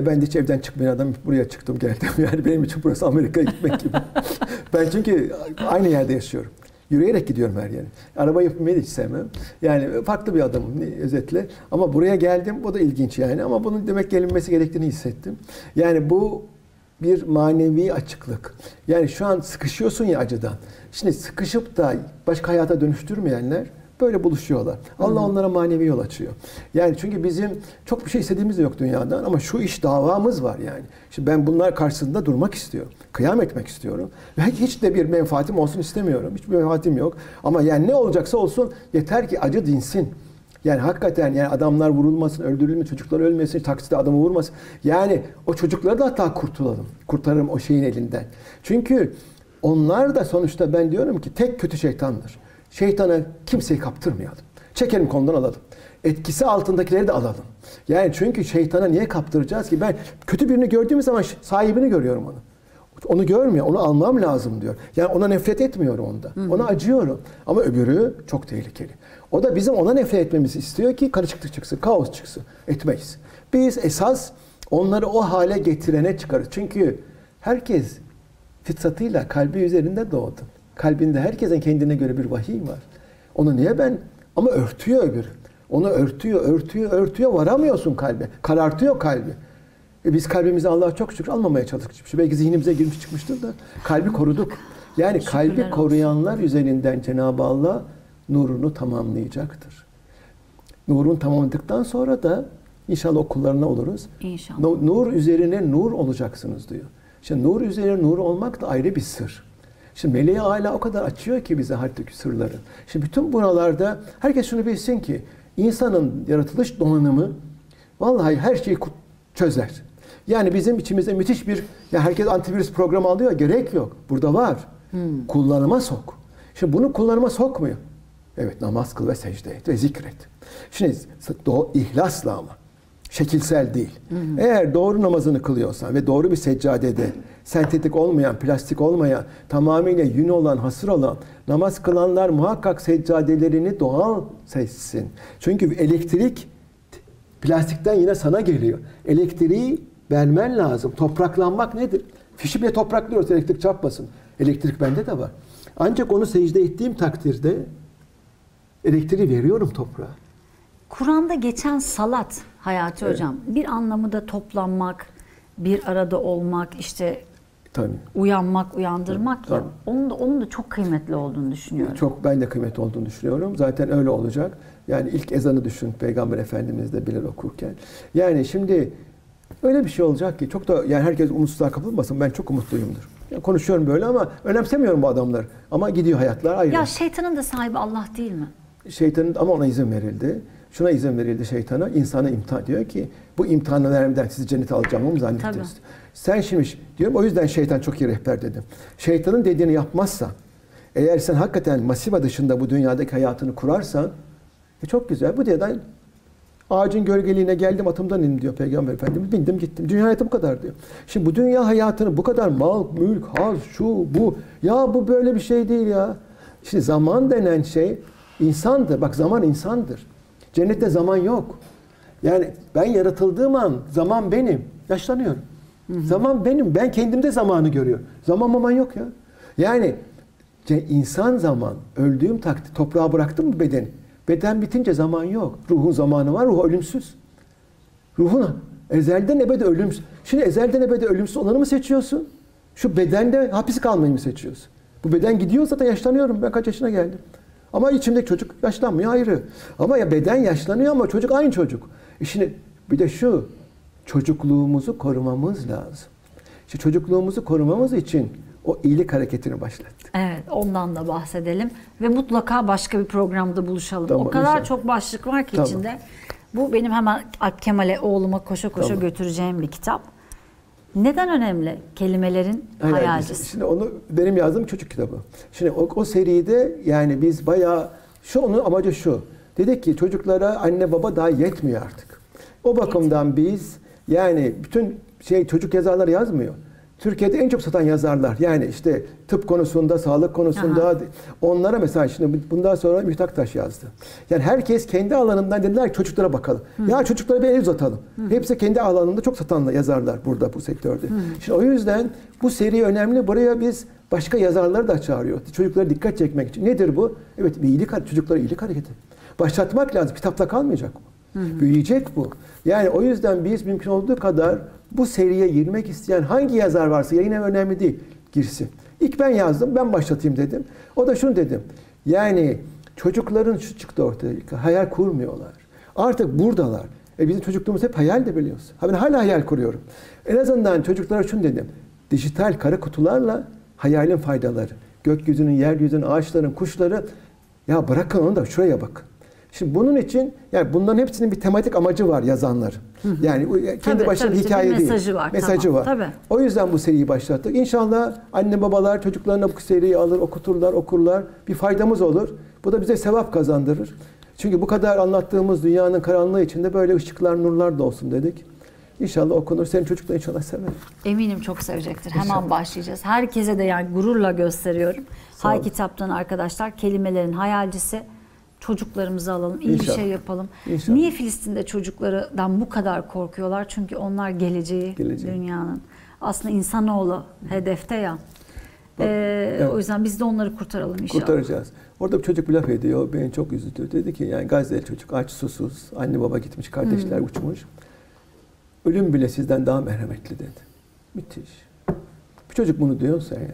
ben de hiç evden çıkmayan adam buraya çıktım geldim. Yani benim için burası Amerika'ya gitmek gibi. Ben çünkü aynı yerde yaşıyorum. Yürüyerek gidiyorum her yere. Arabayı yapmayı hiç sevmem. Yani farklı bir adamım özetle. Ama buraya geldim. O da ilginç yani. Ama bunun demek gelinmesi gerektiğini hissettim. Yani bu bir manevi açıklık. Yani şu an sıkışıyorsun ya acıdan. Şimdi sıkışıp da başka hayata dönüştürmeyenler böyle buluşuyorlar. Allah onlara manevi yol açıyor. Yani çünkü bizim çok bir şey istediğimiz de yok dünyadan ama şu iş davamız var yani. Şimdi ben bunlar karşısında durmak istiyorum. Kıyam etmek istiyorum. Belki hiç de bir menfaatim olsun istemiyorum. Hiçbir menfaatim yok. Ama yani ne olacaksa olsun yeter ki acı dinsin. Yani hakikaten yani adamlar vurulmasın, öldürülmesin, çocuklar ölmesin, takside adamı vurmasın. Yani o çocukları da hatta kurtulalım. Kurtarırım o şeyin elinden. Çünkü onlar da sonuçta ben diyorum ki tek kötü şeytandır. Şeytana kimseyi kaptırmayalım. Çekelim konudan alalım. Etkisi altındakileri de alalım. Yani çünkü şeytana niye kaptıracağız ki? Ben kötü birini gördüğüm zaman sahibini görüyorum onu. Onu görmüyor, onu almam lazım diyor. Yani ona nefret etmiyorum onda. Ona acıyorum. Ama öbürü çok tehlikeli. O da bizim ona nefret etmemizi istiyor ki karışıklık çıksın, kaos çıksın. Etmeyiz. Biz esas onları o hale getirene çıkarız. Çünkü herkes fıtratıyla kalbi üzerinde doğdu. Kalbinde herkesin kendine göre bir vahiy var. Onu niye ben? Ama örtüyor öbürü. Onu örtüyor. Varamıyorsun kalbe. Karartıyor kalbi. Biz kalbimizi Allah'a çok şükür almamaya çalıştık. Belki zihnimize girmiş çıkmıştır da kalbi koruduk. Yani kalbi koruyanlar üzerinden Cenab-ı Allah nurunu tamamlayacaktır. Nurun tamamladıktan sonra da inşallah o kullarına oluruz. İnşallah. Nur üzerine nur olacaksınız diyor. Şimdi nur üzerine nur olmak da ayrı bir sır. Şimdi Meleği Ala o kadar açıyor ki bize haddeki sırları. Şimdi bütün buralarda herkes şunu bilsin ki insanın yaratılış donanımı vallahi her şeyi çözer. Yani bizim içimizde müthiş bir ya herkes antivirüs programı alıyor, gerek yok. Burada var. Kullanıma sok. Şimdi bunu kullanıma sokmuyor. Evet, namaz kıl ve secde et ve zikret. Şimdi ihlasla ama. Şekilsel değil. Eğer doğru namazını kılıyorsan ve doğru bir seccadede sentetik olmayan, plastik olmayan, tamamıyla yün olan, hasır olan namaz kılanlar muhakkak seccadelerini doğal seçsin. Çünkü elektrik plastikten yine sana geliyor. Elektriği vermen lazım. Topraklanmak nedir? Fişi bile topraklıyoruz elektrik çarpmasın. Elektrik bende de var. Ancak onu secde ettiğim takdirde elektriği veriyorum toprağa. Kur'an'da geçen salat Hayati Hocam, bir anlamı da toplanmak, bir arada olmak, işte uyanmak, uyandırmak ya. Onun da çok kıymetli olduğunu düşünüyorum. Çok, ben de kıymetli olduğunu düşünüyorum. Zaten öyle olacak. Yani ilk ezanı düşün Peygamber Efendimiz de bilir okurken. Yani şimdi öyle bir şey olacak ki çok da yani herkes umutsuzluğa kapılmasın. Ben çok umutluyumdur. Yani konuşuyorum böyle ama önemsemiyorum bu adamları. Ama gidiyor hayatlar ayrı. Ya şeytanın da sahibi Allah değil mi? Şeytanın ama ona izin verildi. Şuna izin verildi şeytana, insana imtihan diyor ki bu imtihanlarımdan sizi cennete alacağımı mı zannettiniz? Tabii. Sen şimdi diyorum o yüzden şeytan çok iyi rehber dedim. Şeytanın dediğini yapmazsan, eğer sen hakikaten masiva dışında bu dünyadaki hayatını kurarsan çok güzel. Bu diyeden ağacın gölgeliğine geldim atımdan indim diyor Peygamber Efendimiz. Bindim gittim. Dünya hayatı bu kadar diyor. Şimdi bu dünya hayatını bu kadar mal, mülk, haz, şu, bu. Ya bu böyle bir şey değil ya. Şimdi zaman denen şey İnsandır. Bak, zaman insandır. Cennette zaman yok. Yani ben yaratıldığım an zaman benim. Yaşlanıyorum. Hı-hı. Zaman benim. Ben kendimde zamanı görüyorum. Zaman maman yok ya. Yani insan zaman, öldüğüm takdirde toprağa bıraktım mı bedeni? Beden bitince zaman yok. Ruhun zamanı var. Ruh ölümsüz. Ruhun ezelden ebede ölümsüz. Şimdi ezelden ebede ölümsüz olanı mı seçiyorsun? Şu bedende hapis kalmayı mı seçiyorsun? Bu beden gidiyor, zaten yaşlanıyorum. Ben kaç yaşına geldim? Ama içimdeki çocuk yaşlanmıyor, ayrı. Ama ya beden yaşlanıyor ama çocuk aynı çocuk. Şimdi bir de şu, çocukluğumuzu korumamız lazım. İşte çocukluğumuzu korumamız için o iyilik hareketini başlattık. Evet, ondan da bahsedelim. Ve mutlaka başka bir programda buluşalım. Tamam, o kadar inşallah. Çok başlık var ki tamam. içinde. Bu benim hemen Alp Kemal'e, oğluma koşa koşa tamam. götüreceğim bir kitap. Neden önemli? Kelimelerin Hayalcısı. Şimdi onu benim yazdığım çocuk kitabı. Şimdi o seride yani biz bayağı, şu onun amacı şu. Dedik ki çocuklara anne baba daha yetmiyor artık. O bakımdan biz yani bütün çocuk yazarları yazmıyor. Türkiye'de en çok satan yazarlar. Yani işte tıp konusunda, sağlık konusunda aha. onlara mesela şimdi bundan sonra Mithat Taş yazdı. Yani herkes kendi alanından dediler ki çocuklara bakalım. Hı. Ya çocuklara bir el uzatalım. Hı. Hepsi kendi alanında çok satan yazarlar burada bu sektörde. Hı. Şimdi o yüzden bu seri önemli. Buraya biz başka yazarları da çağırıyor. Çocuklara dikkat çekmek için. Nedir bu? Evet, bir iyilik, çocuklara iyilik hareketi. Başlatmak lazım. Kitapta kalmayacak bu. Hı. Büyüyecek bu. Yani o yüzden biz mümkün olduğu kadar bu seriye girmek isteyen hangi yazar varsa, yayın evi önemli değil, girsin. İlk ben yazdım, ben başlatayım dedim. O da şunu dedim, yani çocukların şu çıktı ortaya, hayal kurmuyorlar. Artık buradalar. Bizim çocukluğumuz hep hayal de biliyorsun. Ben hala hayal kuruyorum. En azından çocuklara şunu dedim, dijital kara kutularla hayalin faydaları. Gökyüzünün, yeryüzünün, ağaçların, kuşları, ya bırakın onu da şuraya bakın. Şimdi bunun için, yani bunların hepsinin bir tematik amacı var yazanların. Yani kendi tabii, başına tabii, hikaye değil. Mesajı var. Mesajı tamam, var. Tabii. O yüzden bu seriyi başlattık. İnşallah anne babalar çocuklarına bu seriyi alır, okuturlar, okurlar. Bir faydamız olur. Bu da bize sevap kazandırır. Çünkü bu kadar anlattığımız dünyanın karanlığı içinde böyle ışıklar, nurlar da olsun dedik. İnşallah okunur. Senin çocuk da inşallah sever. Eminim çok sevecektir. İnşallah. Hemen başlayacağız. Herkese de yani gururla gösteriyorum. Hay Kitap'tan arkadaşlar, Kelimelerin Hayalcısı. Çocuklarımızı alalım, iyi İnşallah. Bir şey yapalım. İnşallah. Niye Filistin'de çocuklardan bu kadar korkuyorlar? Çünkü onlar geleceği. Dünyanın. Aslında insanoğlu hedefte ya. Bak, evet. O yüzden biz de onları kurtaralım inşallah. Kurtaracağız. Orada bir çocuk bir laf ediyor, beni çok üzüldü. Dedi ki yani Gazze'li çocuk aç, susuz, anne baba gitmiş, kardeşler uçmuş. Ölüm bile sizden daha merhametli dedi. Müthiş. Bir çocuk bunu diyorsa yani,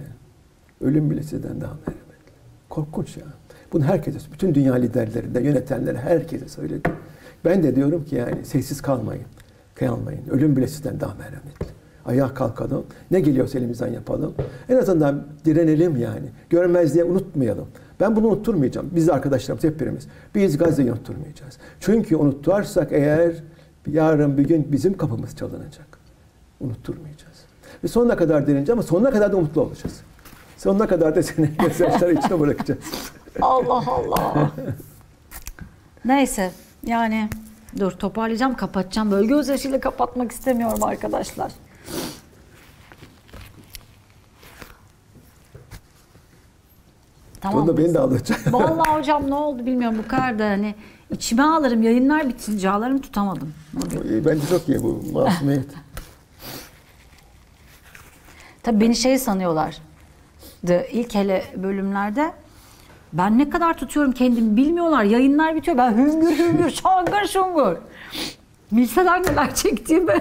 ölüm bile sizden daha merhametli. Korkunç ya. Bunu herkese, bütün dünya liderlerinde, yönetenlere, herkese söyledim. Ben de diyorum ki yani sessiz kalmayın, kıyalmayın. Ölüm bile sizden daha merhametli. Ayağa kalkalım, ne geliyorsa elimizden yapalım. En azından direnelim yani. Görmezliğe unutmayalım. Ben bunu unutturmayacağım. Biz arkadaşlarımız, hepimiz. Biz Gazze'yi unutturmayacağız. Çünkü unutursak eğer yarın bir gün bizim kapımız çalınacak. Unutturmayacağız. Ve sonuna kadar direneceğiz ama sonuna kadar da umutlu olacağız. Sonuna kadar da seni mesajları içine bırakacağız. Allah Allah. Neyse yani dur toparlayacağım, kapatacağım. Böyle gözyaşıyla kapatmak istemiyorum arkadaşlar. Tamam. Onu da beni de alacak. Vallahi hocam ne oldu bilmiyorum bu kadar da hani içime alırım, yayınlar bitince ağlarım, tutamadım. Bence çok iyi bu masumiyet. Tabii beni şey sanıyorlardı ilk hele bölümlerde. Ben ne kadar tutuyorum kendimi bilmiyorlar. Yayınlar bitiyor. Ben hüngür hüngür, şangır şungur. Bilseler neler çektiğimi.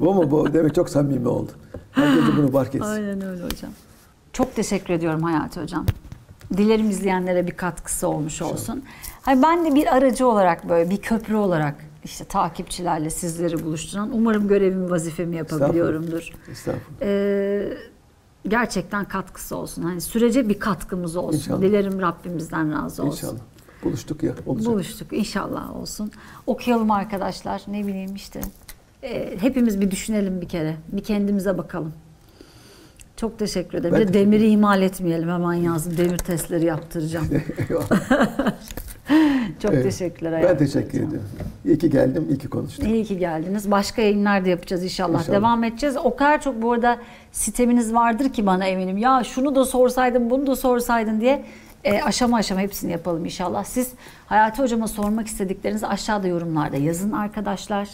Bu mu bu? Demek çok samimi oldu. Herkese bunu fark etsin. Aynen öyle hocam. Çok teşekkür ediyorum Hayati hocam. Dilerim izleyenlere bir katkısı olmuş olsun. Hayır, ben de bir aracı olarak böyle bir köprü olarak işte takipçilerle sizleri buluşturan, umarım görevimi, vazifemi yapabiliyorumdur. Estağfurullah. Gerçekten katkısı olsun. Hani sürece bir katkımız olsun. İnşallah. Dilerim Rabbimizden razı olsun. İnşallah. Buluştuk ya. Olacak. Buluştuk. İnşallah olsun. Okuyalım arkadaşlar. Ne bileyim işte. Hepimiz bir düşünelim bir kere. Bir kendimize bakalım. Çok teşekkür ederim. Bir de demiri ihmal etmeyelim. Hemen yazdım. Demir testleri yaptıracağım. Çok teşekkürler. Ben teşekkür ediyorum. İyi ki geldim, iyi ki konuştum. İyi ki geldiniz. Başka yayınlar da yapacağız inşallah. Devam edeceğiz. O kadar çok bu arada siteminiz vardır ki bana eminim. Ya şunu da sorsaydın, bunu da sorsaydın diye aşama aşama hepsini yapalım inşallah. Siz Hayati Hocama sormak istediklerinizi aşağıda yorumlarda yazın arkadaşlar.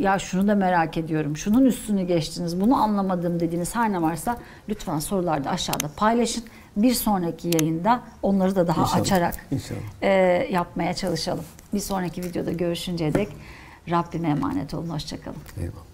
Ya şunu da merak ediyorum, şunun üstünü geçtiniz, bunu anlamadım dediğiniz her ne varsa lütfen sorularda aşağıda paylaşın. Bir sonraki yayında onları da daha inşallah, açarak yapmaya çalışalım. Bir sonraki videoda görüşünceye dek Rabbime emanet olun. Hoşçakalın. Eyvallah.